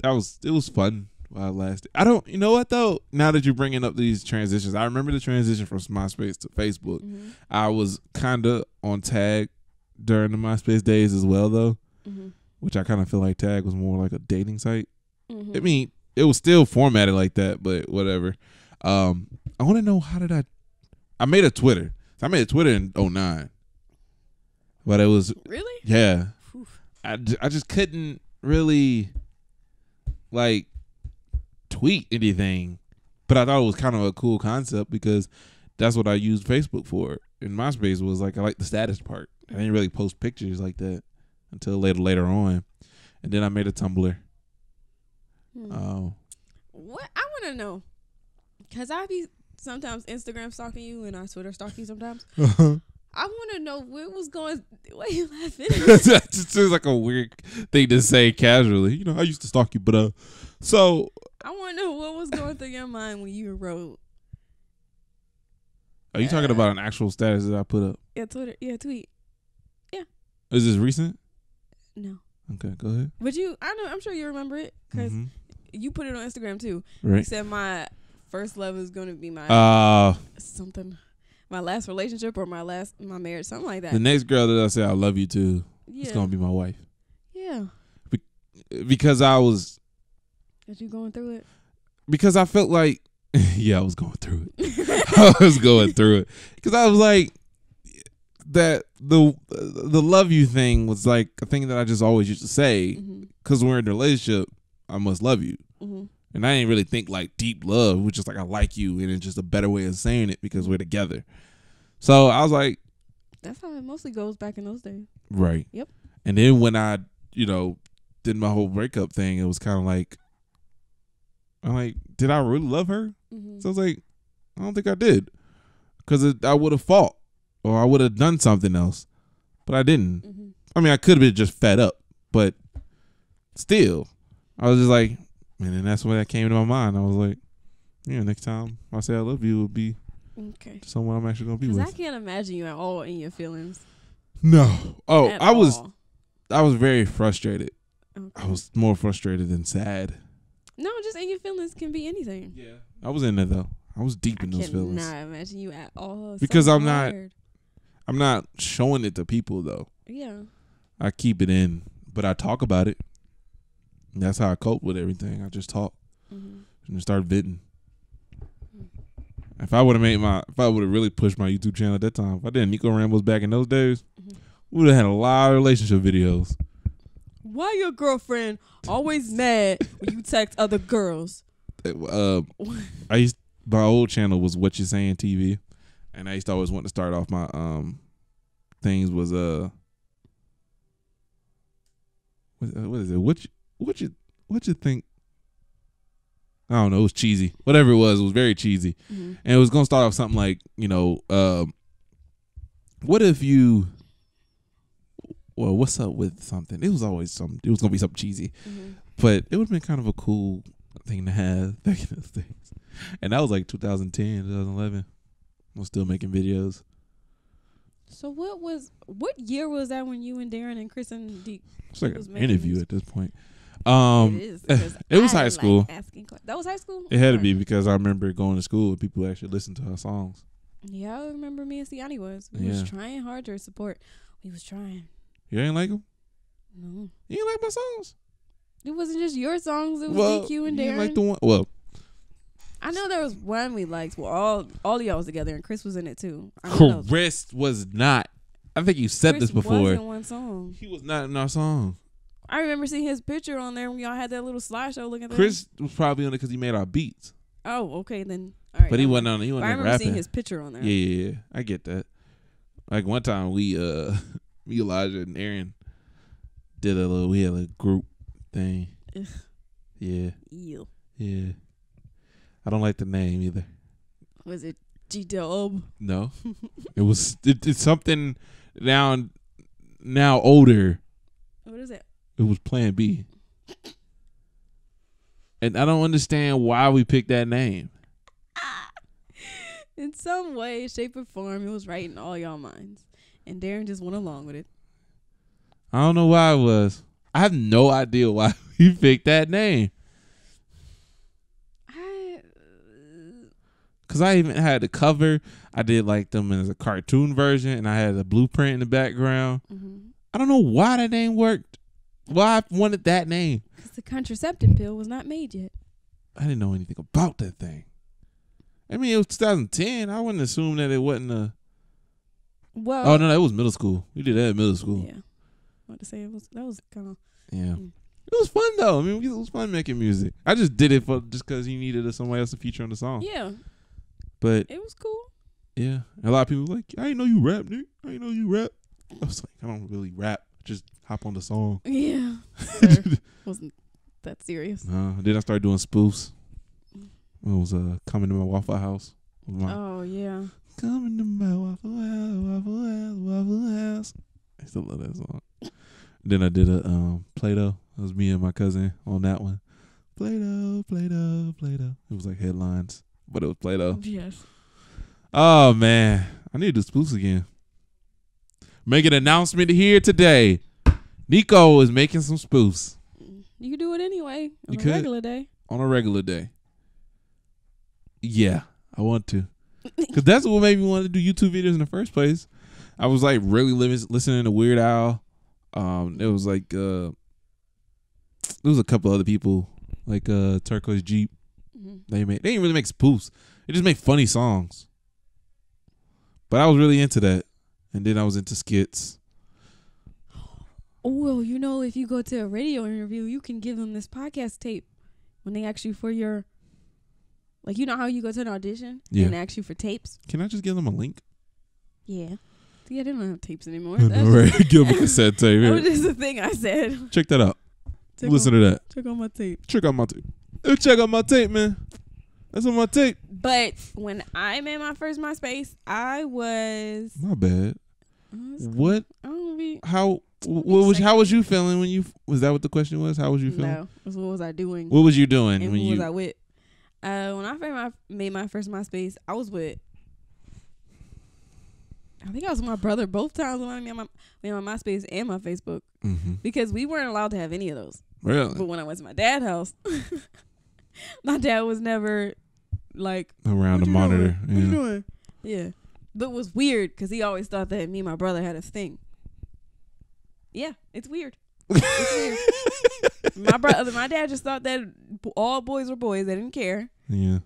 that was, it was fun. While it lasted. I don't, you know what though? Now that you're bringing up these transitions, I remember the transition from MySpace to Facebook. Mm-hmm. I was kind of on tag during the MySpace days as well though, mm-hmm. which I kind of feel like tag was more like a dating site. Mm-hmm. I mean, it was still formatted like that, but whatever. Um, I want to know how did I, I made a Twitter. So I made a Twitter in oh nine, but it was really, yeah. Oof. I, I just couldn't really like tweet anything, but I thought it was kind of a cool concept because that's what I used Facebook for. And MySpace was like, I like the status part. I didn't really post pictures like that until later, later on. And then I made a Tumblr. Hmm. Oh, what I want to know, cause I be sometimes Instagram stalking you and I Twitter stalking you sometimes. Uh-huh. I want to know what was going. Why are you laughing? That just seems like a weird thing to say casually. You know, I used to stalk you, but uh, so I want to know what was going through your mind when you wrote. Are you uh, talking about an actual status that I put up? Yeah, Twitter. Yeah, tweet. Yeah. Is this recent? No. Okay, go ahead. But you, I know, I'm sure you remember it because mm-hmm. you put it on Instagram too. Right. You said my first love is going to be my uh, something. My last relationship or my last my marriage, something like that. The next girl that I say I love you to, yeah. is gonna be my wife. Yeah. Be because I was. Are you going through it? Because I felt like, yeah, I was going through it. I was going through it because I was like, that the the love you thing was like a thing that I just always used to say because mm-hmm. we're in a relationship, I must love you. Mm-hmm. And I didn't really think like deep love, which is like I like you, and it's just a better way of saying it because we're together. So I was like, that's how it mostly goes back in those days, right? Yep. And then when I, you know, did my whole breakup thing, it was kind of like, I'm like, did I really love her? Mm-hmm. So I was like, I don't think I did, because I would have fought or I would have done something else, but I didn't. Mm-hmm. I mean, I could have been just fed up, but still, I was just like. And then that's when that came to my mind. I was like, yeah, next time I say I love you, it would be okay. someone I'm actually going to be with. Because I can't imagine you at all in your feelings. No. Oh, at I all. was I was very frustrated. Okay. I was more frustrated than sad. No, just in your feelings can be anything. Yeah. I was in there, though. I was deep in I those feelings. I cannot imagine you at all. Because so I'm not, I'm not showing it to people, though. Yeah. I keep it in, but I talk about it. That's how I cope with everything. I just talk mm-hmm. and start venting. Mm-hmm. If I would have made my, if I would have really pushed my YouTube channel at that time, if I did Nico Rambles back in those days, mm-hmm. we would have had a lot of relationship videos. Why your girlfriend always mad when you text other girls? Uh, I used my old channel was What You Saying T V, and I used to always want to start off my um things was uh what, what is it what. You, What you what you think? I don't know. It was cheesy. Whatever it was, it was very cheesy, mm-hmm. and it was gonna start off something like, you know, um, what if you? Well, what's up with something? It was always something. It was gonna be something cheesy, mm-hmm. but it would have been kind of a cool thing to have, that kind of things. And that was like twenty ten, twenty eleven. I'm still making videos. So what was what year was that when you and Darren and Chris and Deke? It's like an interview at this point. Um, it is. It was high school. Asking, that was high school. It had to be because I remember going to school and people actually listened to our songs. Yeah, I remember me and Siani was. We yeah. was trying hard to support. We was trying. You ain't like them? No. You ain't like my songs? It wasn't just your songs. It was well, D Q and Darren. You ain't like the one? Well. I know there was one we liked. Well, all all of y'all was together and Chris was in it too. Chris was not. I think you said Chris this before. He was in one song. He was not in our song. I remember seeing his picture on there when y'all had that little slideshow looking at that. Chris was probably on it because he made our beats. Oh, okay then. All right, but he wasn't on it. He wasn't rapping. I remember rapping. Seeing his picture on there. Yeah, yeah, yeah. I get that. Like one time we, uh, me, Elijah, and Aaron did a little, we had a group thing. Ugh. Yeah. Ew. Yeah. I don't like the name either. Was it G-Dub? No. It was, it, it's something now, now older. What is it? It was Plan B. And I don't understand why we picked that name. In some way, shape, or form, it was right in all y'all minds. And Darren just went along with it. I don't know why it was. I have no idea why we picked that name. I, Because I even had the cover. I did like them as a cartoon version, and I had a blueprint in the background. Mm-hmm. I don't know why that name worked. Why I wanted that name. Because the contraceptive pill was not made yet. I didn't know anything about that thing. I mean, it was twenty ten. I wouldn't assume that it wasn't a. Well. Oh no, that was middle school. We did that in middle school. Yeah. I want to say it was that was kind of. Yeah. Mm. It was fun though. I mean, it was fun making music. I just did it for just because you needed somebody else to feature on the song. Yeah. But it was cool. Yeah, a lot of people were like, I didn't know you rap, dude. I didn't know you rap. I was like, I don't really rap. Just hop on the song. Yeah. Wasn't that serious? No. Then I started doing spoofs. It was uh, coming to my Waffle House. My oh, yeah. Coming to my Waffle House, Waffle House, Waffle House. I still love that song. Then I did a um, Play-Doh. It was me and my cousin on that one. Play-Doh, Play-Doh, Play-Doh. It was like headlines, but it was Play-Doh. Yes. Oh, man. I need to do spoofs again. Make an announcement here today. Nico is making some spoofs. You could do it anyway on you a could, regular day. On a regular day. Yeah, I want to. Because that's what made me want to do YouTube videos in the first place. I was like really living, listening to Weird Al. Um, it was like, uh, there was a couple other people, like uh, Turquoise Jeep. Mm-hmm. They made, they didn't really make spoofs. They just made funny songs. But I was really into that. And then I was into skits. Oh, well, you know, if you go to a radio interview, you can give them this podcast tape when they ask you for your... Like, you know how you go to an audition yeah. and ask you for tapes? Can I just give them a link? Yeah. Yeah, they don't have tapes anymore. Right. Give them a cassette tape. That was the thing I said. Check that out. Check Listen on, to that. Check out my tape. Check out my tape. Check out my tape, man. That's on my tape. But when I made my first MySpace, I was... My bad. Was what? I don't be... How... What was, how was you feeling when you... Was that what the question was? How was you feeling? No. What was I doing? What was you doing? And when who you, was I with? Uh, when I made my first MySpace, I was with, I think I was with my brother both times when I made my, made my MySpace and my Facebook. Mm-hmm. Because we weren't allowed to have any of those. Really? But when I went to my dad's house, my dad was never like, around the monitor. Doing? Yeah. What you doing? Yeah. But it was weird because he always thought that me and my brother had a thing. Yeah, it's weird. my brother, my dad just thought that all boys were boys. They didn't care. Yeah,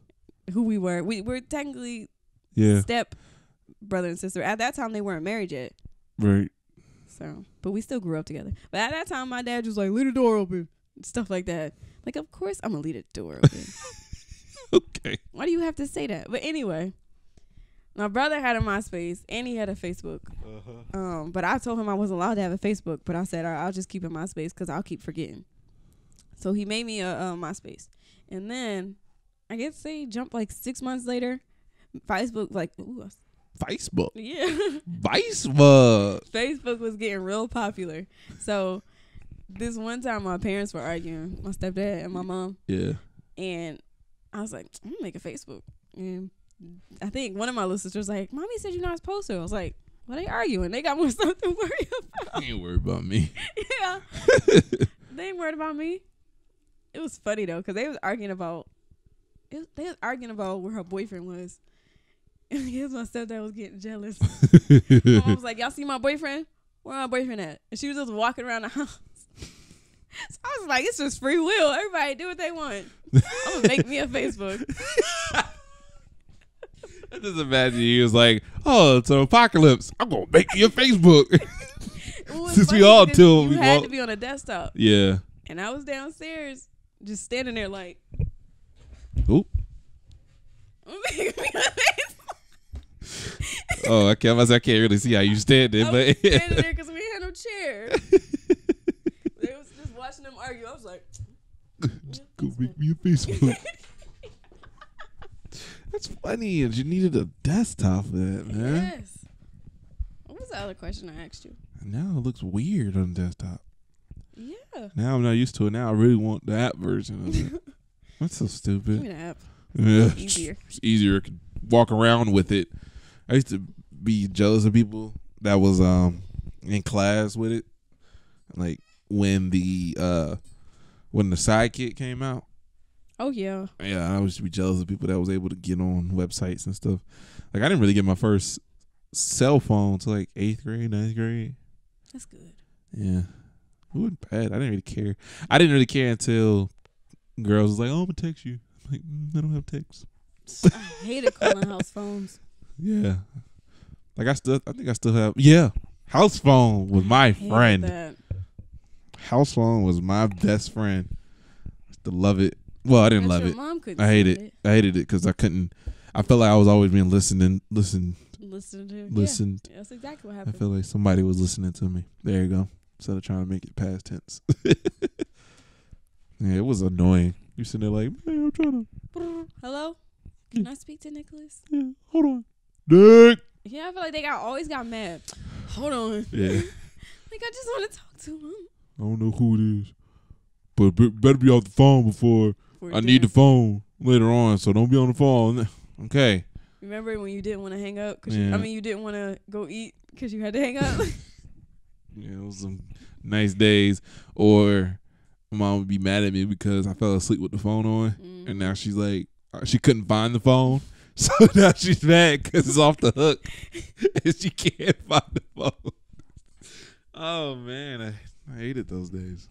who we were. We were technically yeah step brother and sister. At that time, they weren't married yet. Right. So, but we still grew up together. But at that time, my dad was like, "Leave the door open," stuff like that. Like, of course, I'm gonna leave the door open. Okay. Why do you have to say that? But anyway, my brother had a MySpace and he had a Facebook. Uh-huh. Um, but I told him I wasn't allowed to have a Facebook. But I said, all right, I'll just keep a MySpace because I'll keep forgetting. So he made me a, a MySpace. And then I guess say jump like six months later. Facebook like ooh, Facebook. Yeah. Facebook. Facebook was getting real popular. So this one time my parents were arguing, my stepdad and my mom. Yeah. And I was like, I'm gonna make a Facebook. And I think one of my little sisters was like, Mommy said you're not supposed to. I was like, well, they arguing. They got more stuff to worry about. They ain't worried about me. Yeah. They ain't worried about me. It was funny, though, because they was arguing about, it was, they was arguing about where her boyfriend was. And because my stepdad was getting jealous. My mom was like, y'all see my boyfriend? Where my boyfriend at? And she was just walking around the house. So I was like, it's just free will. Everybody do what they want. I'm going to make me a Facebook. I just imagine you was like, oh, it's an apocalypse. I'm going to make me a Facebook. Since we all till You we had walk. to be on a desktop. Yeah. And I was downstairs just standing there like. Oop. Make me a Facebook. Oh, I can't, I can't really see how you stand there. I was but standing there because we had no chair. They was just watching them argue. I was like, go make me a Facebook. That's funny. You needed a desktop for that, man. Yes. What was the other question I asked you? Now it looks weird on desktop. Yeah. Now I'm not used to it. Now I really want the app version of it. That's so stupid. Give me the app. Yeah. It's easier. It's easier. I can walk around with it. I used to be jealous of people that was um in class with it. Like when the uh when the sidekick came out. Oh yeah. Yeah, I used to be jealous of people that was able to get on websites and stuff. Like I didn't really get my first cell phone until like eighth grade, ninth grade. That's good. Yeah. We weren't bad. I didn't really care. I didn't really care until girls was like, oh, I'm gonna text you. I'm like, mm, I don't have text. I hated calling house phones. Yeah, like I still, I think I still have. Yeah, house phone was my friend. That. House phone was my best friend. I used to love it. Well, I didn't love it. Mom couldn't. I hated it. I hated it because I couldn't. I felt like I was always being listened, listened, listened to. Listened. Yeah, that's exactly what happened. I feel like somebody was listening to me. There you go. Instead of trying to make it past tense. Yeah, it was annoying. You sitting there like, hey, I'm trying to. Hello, can yeah. I speak to Nicholas? Yeah, hold on. Dick. Yeah, I feel like they got always got mad. Hold on. Yeah. Like I just want to talk to him. I don't know who it is, but be, better be off the phone before Before I need the phone later on. So don't be on the phone. Okay. Remember when you didn't want to hang up? Cause yeah. you, I mean, you didn't want to go eat because you had to hang up. Yeah, it was some nice days. Or my mom would be mad at me because I fell asleep with the phone on, mm. and now she's like, she couldn't find the phone. So now she's mad because it's off the hook and she can't find the phone. Oh, man. I, I hated those days.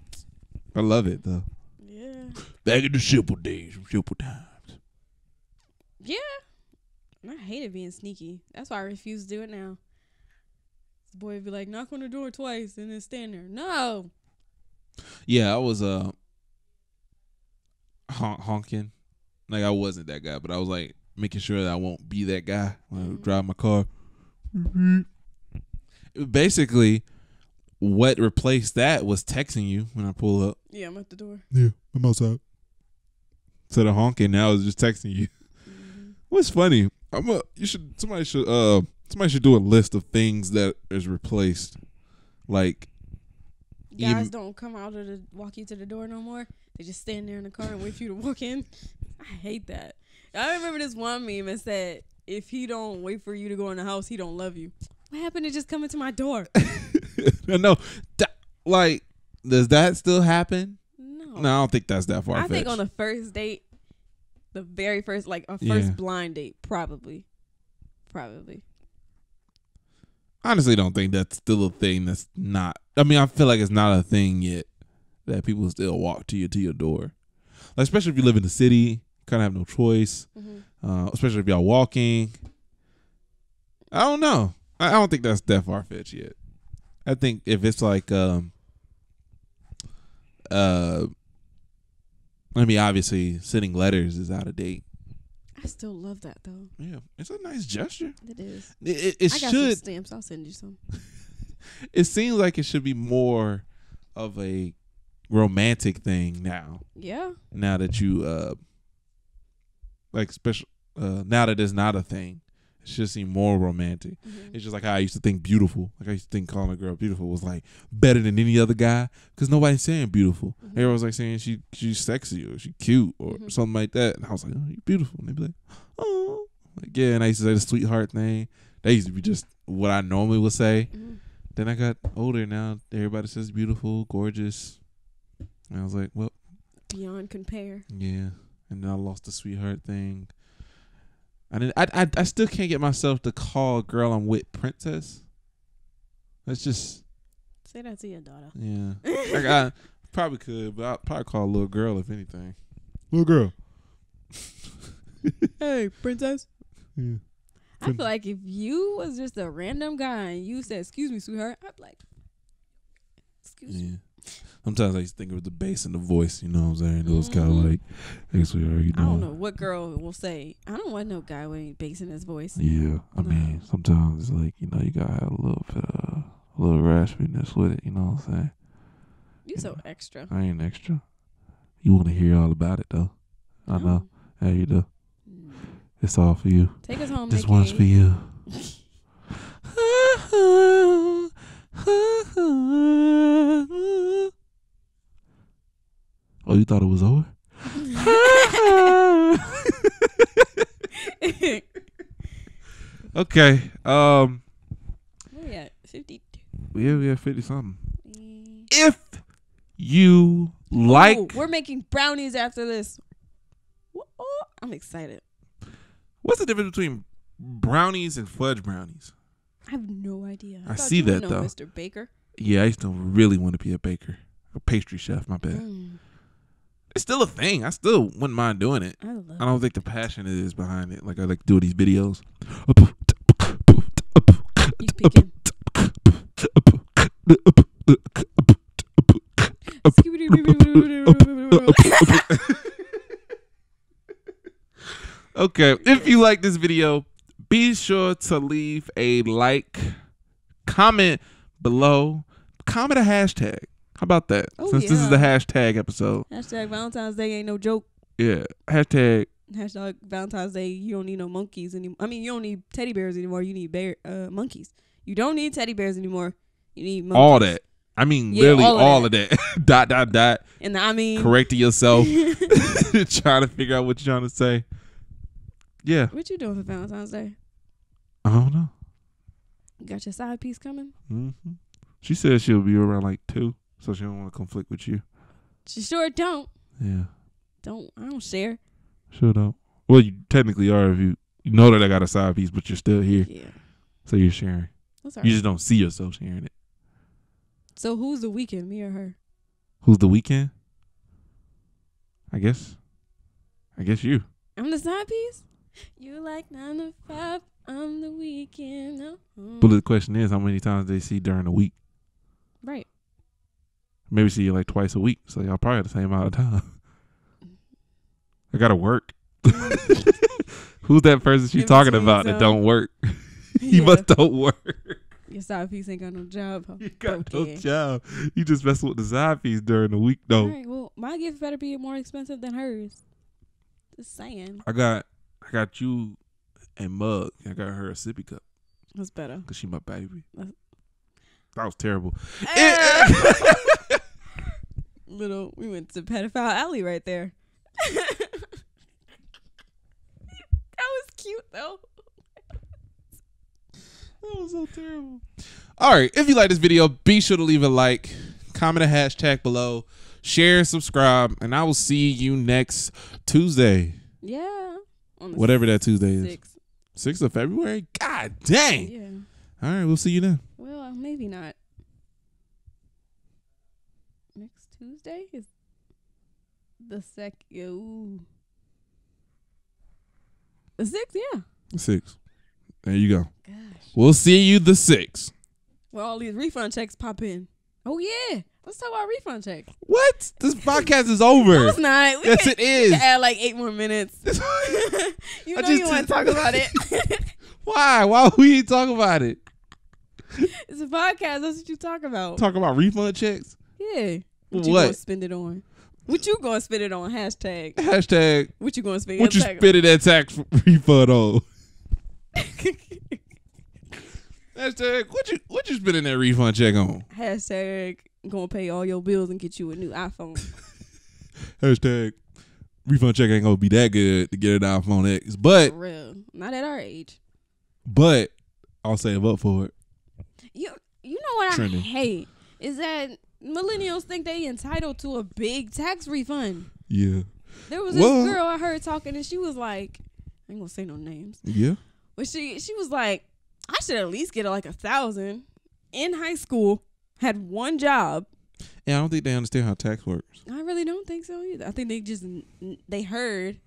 I love it, though. Yeah. Back in the simple days, simple times. Yeah. I hated being sneaky. That's why I refuse to do it now. The boy would be like, knock on the door twice and then stand there. No. Yeah, I was uh, hon honking. Like, I wasn't that guy, but I was like, making sure that I won't be that guy when I mm-hmm. drive my car. Mm-hmm. Basically, what replaced that was texting you when I pull up. Yeah, I'm at the door. Yeah, I'm outside. So the honking now is just texting you. Mm-hmm. What's funny? I'm a, you should somebody should uh somebody should do a list of things that is replaced. Like guys even, don't come out of the walk you to the door no more. They just stand there in the car and wait for you to walk in. I hate that. I remember this one meme that said, if he don't wait for you to go in the house, he don't love you. What happened to just coming to my door? I know. Like, does that still happen? No. No, I don't think that's that far. I think on the first date, the very first, like a first yeah. blind date, probably. Probably. I honestly don't think that's still a thing that's not. I mean, I feel like it's not a thing yet that people still walk to you to your door. Like, especially if you live in the city. Kind of have no choice, mm-hmm. uh, especially if y'all walking. I don't know. I, I don't think that's that far fetched yet. I think if it's like, um, uh, I mean, obviously sending letters is out of date. I still love that though. Yeah, it's a nice gesture. It is. It, it, it I got should. Some stamps. I'll send you some. It seems like it should be more of a romantic thing now. Yeah. Now that you. Uh, Like special, uh, now that it's not a thing, it She just seemed more romantic. Mm-hmm. It's just like how I used to think beautiful. Like I used to think calling a girl beautiful was like better than any other guy because nobody's saying beautiful. Mm-hmm. Everyone's like saying she she's sexy or she cute or mm-hmm. something like that. And I was like, oh, you're beautiful. And they'd be like, oh, like, yeah. And I used to say the sweetheart thing. That used to be just what I normally would say. Mm-hmm. Then I got older. Now everybody says beautiful, gorgeous. And I was like, well, beyond compare. Yeah. And then I lost the sweetheart thing. I didn't, I, I I still can't get myself to call a girl I'm with princess. Let's just say that to your daughter. Yeah, like I probably could, but I'll probably call a little girl if anything. Little girl. Hey, princess. Yeah. I feel like if you was just a random guy and you said, "Excuse me, sweetheart," I'd be like, "Excuse yeah. me." Sometimes I used to think it was the bass and the voice, you know what I'm saying? It was kind of like, hey, sweetheart, you know. I don't know what girl will say, I don't want no guy with any bass in his voice. Yeah, I no. mean, sometimes it's like, you know, you got to have a little bit of, a little raspiness with it, you know what I'm saying? You, you so know, extra. I ain't extra. You want to hear all about it, though. I no. know. How you do. Mm. It's all for you. Take us home, This Nikki. One's for you. Oh, you thought it was over? Okay. Um, we're at fifty-two. Yeah, we're at fifty-something. Mm. If you like... Ooh, we're making brownies after this. Oh, I'm excited. What's the difference between brownies and fudge brownies? I have no idea. I, I see that know though. Mister Baker. Yeah, I used to really want to be a baker, a pastry chef. My bad. Mm. It's still a thing. I still wouldn't mind doing it. I, love I don't it. think the passion is behind it. Like I like do these videos. Okay, if you like this video, be sure to leave a like, comment below, comment a hashtag. How about that? Oh, Since yeah. this is the hashtag episode. Hashtag Valentine's Day ain't no joke. Yeah. Hashtag. Hashtag Valentine's Day. You don't need no monkeys anymore. I mean, you don't need teddy bears anymore. You need bear uh, monkeys. You don't need teddy bears anymore. You need monkeys. All that. I mean, yeah, literally all, all of that. Of that. Dot, dot, dot. And the, I mean. Correcting yourself. Trying to figure out what you're trying to say. Yeah. What you doing for Valentine's Day? I don't know. You got your side piece coming? Mm-hmm. She said she'll be around like two, so she don't want to conflict with you. She sure don't. Yeah. Don't. I don't share. Sure don't. Well, you technically are if you, you know that I got a side piece, but you're still here. Yeah. So you're sharing. That's all right. You just don't see yourself sharing it. So who's the weekend, me or her? Who's the weekend? I guess. I guess you. I'm the side piece? You like nine to five, I'm the weekend. Oh. But the question is, how many times do they see during the week? Right. Maybe see you like twice a week, so y'all probably have the same amount of time. I gotta work. Who's that person she talking about that don't work? You yeah. must don't work. Your side piece ain't got no job. Huh? You got okay. no job. You just mess with the side piece during the week, though. All right, well, my gift better be more expensive than hers. Just saying. I got. I got you a mug. I got her a sippy cup. That's better. Because she my baby. That's that was terrible. It, Little, we went to pedophile alley right there. That was cute, though. That was so terrible. All right. If you like this video, be sure to leave a like, comment a hashtag below, share, subscribe, and I will see you next Tuesday. Yeah. Whatever that Tuesday is. sixth of February? God dang. Yeah. All right, we'll see you then. Well, maybe not. Next Tuesday is the second. The sixth, yeah. The sixth. There you go. Gosh. We'll see you the sixth. Where all these refund checks pop in. Oh, yeah. Let's talk about refund checks. What? This podcast is over. No, it's not. We yes, can, it is. We can add like eight more minutes. You know you want to talk about it. Why? Why would we talk about it? It's a podcast. That's what you talk about. Talk about refund checks? Yeah. What? What you going to spend it on? What you going to spend it on? Hashtag. Hashtag. What you going to spend it on? What you spend it at tax refund on? Hashtag, what you what you spending that refund check on? Hashtag, gonna pay all your bills and get you a new iPhone. Hashtag, refund check ain't gonna be that good to get an iPhone X, but for real, not at our age. But I'll save up for it. You you know what Trending. I hate is that millennials think they entitled to a big tax refund. Yeah. There was well, this girl I heard talking, and she was like, I ain't gonna say no names. Yeah. But she she was like, I should at least get like a thousand in high school, had one job. Yeah, I don't think they understand how tax works. I really don't think so either. I think they just, they heard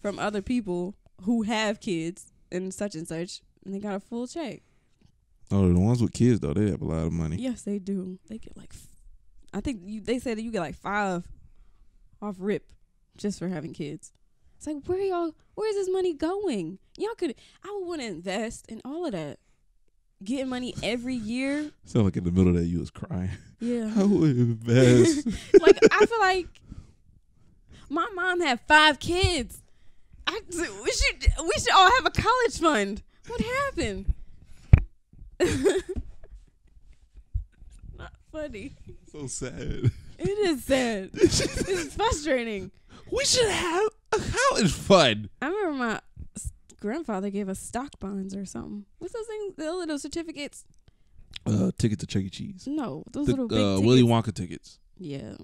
from other people who have kids and such and such, and they got a full check. Oh, the ones with kids, though, they have a lot of money. Yes, they do. They get like, I think you, they said that you get like five off rip just for having kids. It's like, where y'all, where is this money going? Y'all could, I would want to invest in all of that. Getting money every year. Sound like in the middle of that you was crying. Yeah. I would invest. Like, I feel like my mom had five kids. I we should we should all have a college fund. What happened? Not funny. So sad. It is sad. It's frustrating. We should have a college fund. I remember my grandfather gave us stock bonds or something. What's those things? The little certificates. Uh, ticket to Chuck E. Cheese. No, those the, little big uh, tickets. Willy Wonka tickets. Yeah.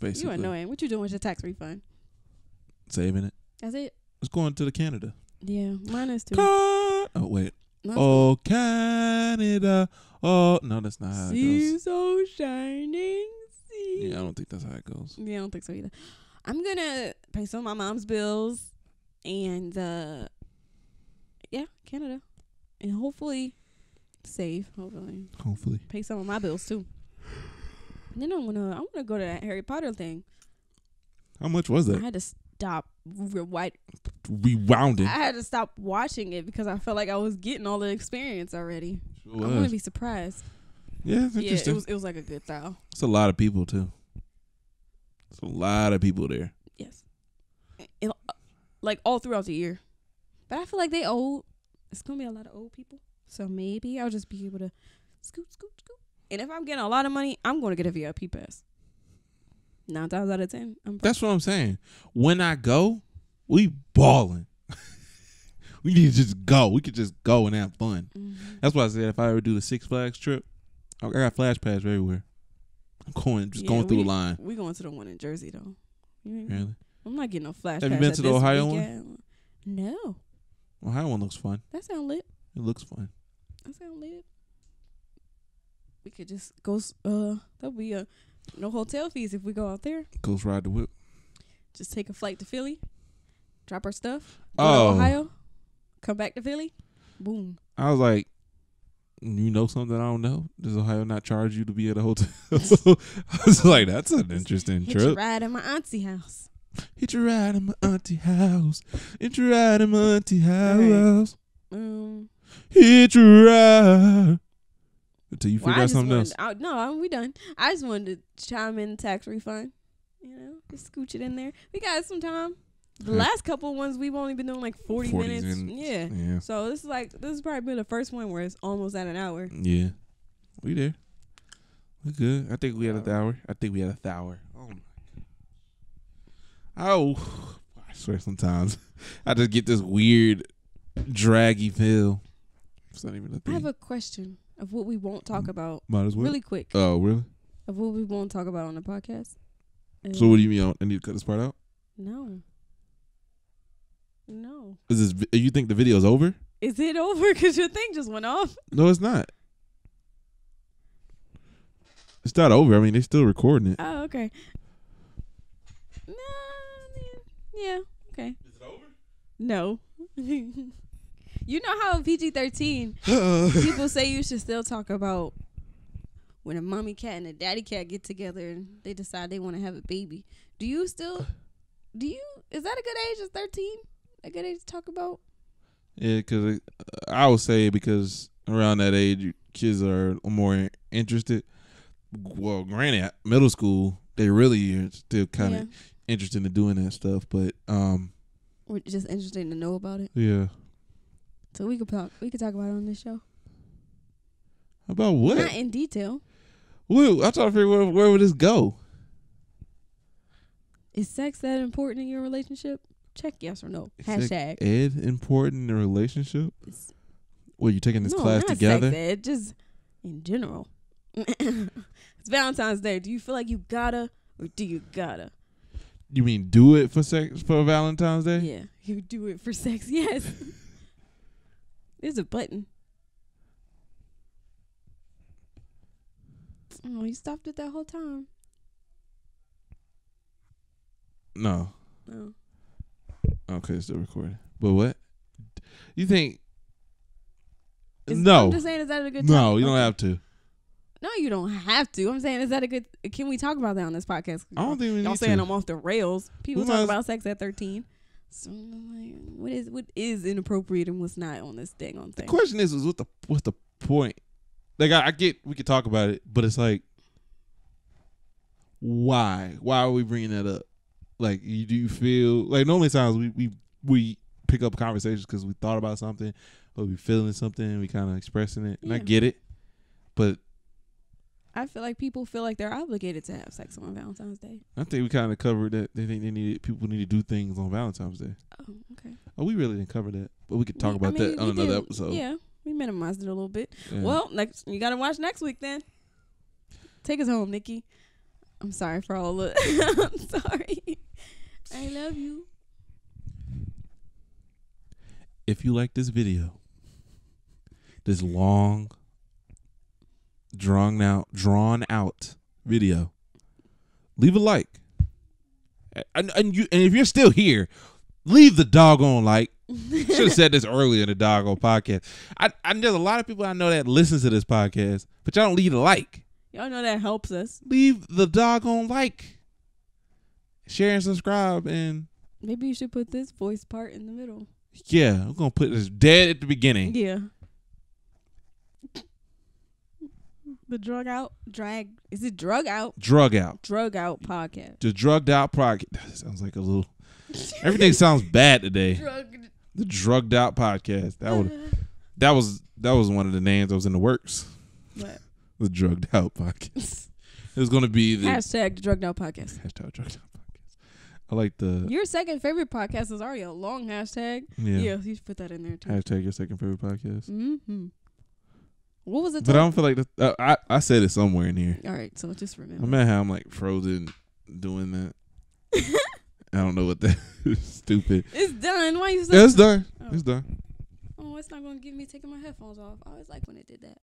Basically. You annoying. What you doing with your tax refund? Saving it. That's it. It's going to the Canada. Yeah, mine is too. Can- oh wait. Mine's oh good. Canada. Oh no, that's not how it See goes. So shining. See. Yeah, I don't think that's how it goes. Yeah, I don't think so either. I'm gonna pay some of my mom's bills and. uh Yeah, Canada. And hopefully save, hopefully. Hopefully. Pay some of my bills too. And then I wanna I wanna go to that Harry Potter thing. How much was that? I had to stop rewind rewound it. I had to stop watching it because I felt like I was getting all the experience already. Sure I'm was. gonna be surprised. Yeah, it's interesting. Yeah, it was it was like a good thou. It's a lot of people too. It's a lot of people there. Yes. It, like all throughout the year. But I feel like they old. It's going to be a lot of old people. So maybe I'll just be able to scoot, scoot, scoot. And if I'm getting a lot of money, I'm going to get a V I P pass. Nine times out of ten. I'm That's what I'm saying. When I go, we balling. We need to just go. We could just go and have fun. Mm-hmm. That's why I said if I ever do the Six Flags trip, I got flash pass everywhere. I'm going, just yeah, going we, through the line. We going to the one in Jersey, though. Really? I'm not getting no flash Have pass. Have you been to the Ohio weekend. one? No. Ohio one looks fun. That sound lit. It looks fun. That sound lit. We could just go. Uh, that'll be a no hotel fees if we go out there. Ghost ride the whip. Just take a flight to Philly, drop our stuff. Go oh. to Ohio, come back to Philly, boom. I was like, you know something I don't know? Does Ohio not charge you to be at a hotel? I was like, that's an interesting Hit trip. Hit your ride at my auntie's house. Hit your ride at my auntie house. Hit your ride at my auntie house. Right. Um, Hit your ride. Until you well, figure out something wanted, else. I, no, I, we done. I just wanted to chime in tax refund. You know, just scooch it in there. We got some time. The yeah. last couple ones we've only been doing like forty minutes. minutes. Yeah. yeah. So this is like this is probably been the first one where it's almost at an hour. Yeah. We there. We good. I think we had an hour. I think we had a hour. Oh my. Oh, I swear sometimes I just get this weird draggy feel. It's not even a thing. I have a question of what we won't talk about. Might as well. Really quick. Oh, really? Of what we won't talk about on the podcast. Uh, so what do you mean? I need to cut this part out? No. No. Is this? You think the video's over? Is it over? Because your thing just went off. No, it's not. It's not over. I mean, they're still recording it. Oh, okay. No. Yeah, okay. Is it over? No. You know how P G thirteen, people say you should still talk about when a mommy cat and a daddy cat get together and they decide they want to have a baby. Do you still, do you, is that a good age? Is thirteen a good age to talk about? Yeah, because I would say because around that age, kids are more interested. Well, granted, middle school, they really are still kind of. Yeah. Interested in doing that stuff, but um, we're just interested to know about it. Yeah, So we could talk. We could talk about it on this show. About what? Not in detail. Woo! I try to figure where where would this go. Is sex that important in your relationship? Check yes or no. Is Hashtag. Sex ed important in a relationship? It's, well, you taking this no, class not together? Sex ed, just in general. It's Valentine's Day. Do you feel like you gotta or do you gotta? You mean do it for sex for Valentine's Day? Yeah, you do it for sex. Yes. There's a button. Oh, you stopped it that whole time. No. No. Okay, it's still recording. But what? You think? Is, no. I'm just saying, is that a good? No, time? you okay. don't have to. No, you don't have to. I'm saying, is that a good? Can we talk about that on this podcast? I don't think we need Y'all saying to. I'm off the rails. People we talk about sex at thirteen. So like, what is what is inappropriate and what's not on this thing on thing? The question is, is what the what's the point? Like I, I get, we could talk about it, but it's like, why? Why are we bringing that up? Like, you do you feel like normally times we we we pick up conversations because we thought about something or we feeling something and we kind of expressing it. Yeah. And I get it, but I feel like people feel like they're obligated to have sex on Valentine's Day. I think we kind of covered that. They think they need people need to do things on Valentine's Day. Oh, okay. Oh, we really didn't cover that, but we could talk we, about I mean, that on another did. episode. Yeah, we minimized it a little bit. Yeah. Well, next you gotta watch next week then. Take us home, Nikki. I'm sorry for all of it. I'm sorry. I love you. If you like this video, this long, drawn out, drawn out video, leave a like. And, and you, and if you're still here, leave the doggone like. Should have said this earlier in the doggone podcast. I, I there's a lot of people I know that listens to this podcast, but y'all don't leave a like. Y'all know that helps us. Leave the doggone like. Share and subscribe, and maybe you should put this voice part in the middle. Yeah, I'm gonna put this dead at the beginning. Yeah. The drug out drag is it drug out? Drug out. Drug out podcast. The drugged out podcast. Sounds like a little everything sounds bad today. Drugged. The drugged out podcast. That would that was that was one of the names that was in the works. What? The drugged out podcast. It was gonna be the hashtag the drugged out podcast. Hashtag drugged out podcast. I like the your second favorite podcast is already a long hashtag. Yeah, yeah you should put that in there too. Hashtag your second favorite podcast. Mm-hmm. What was it? But I don't feel like the, uh, I I said it somewhere in here. All right, so just remember. I'm at how I'm like frozen doing that. I don't know what that is. Stupid. It's done. Why are you? So yeah, it's done. Oh. It's done. Oh, it's not gonna give me taking my headphones off. I always like when it did that.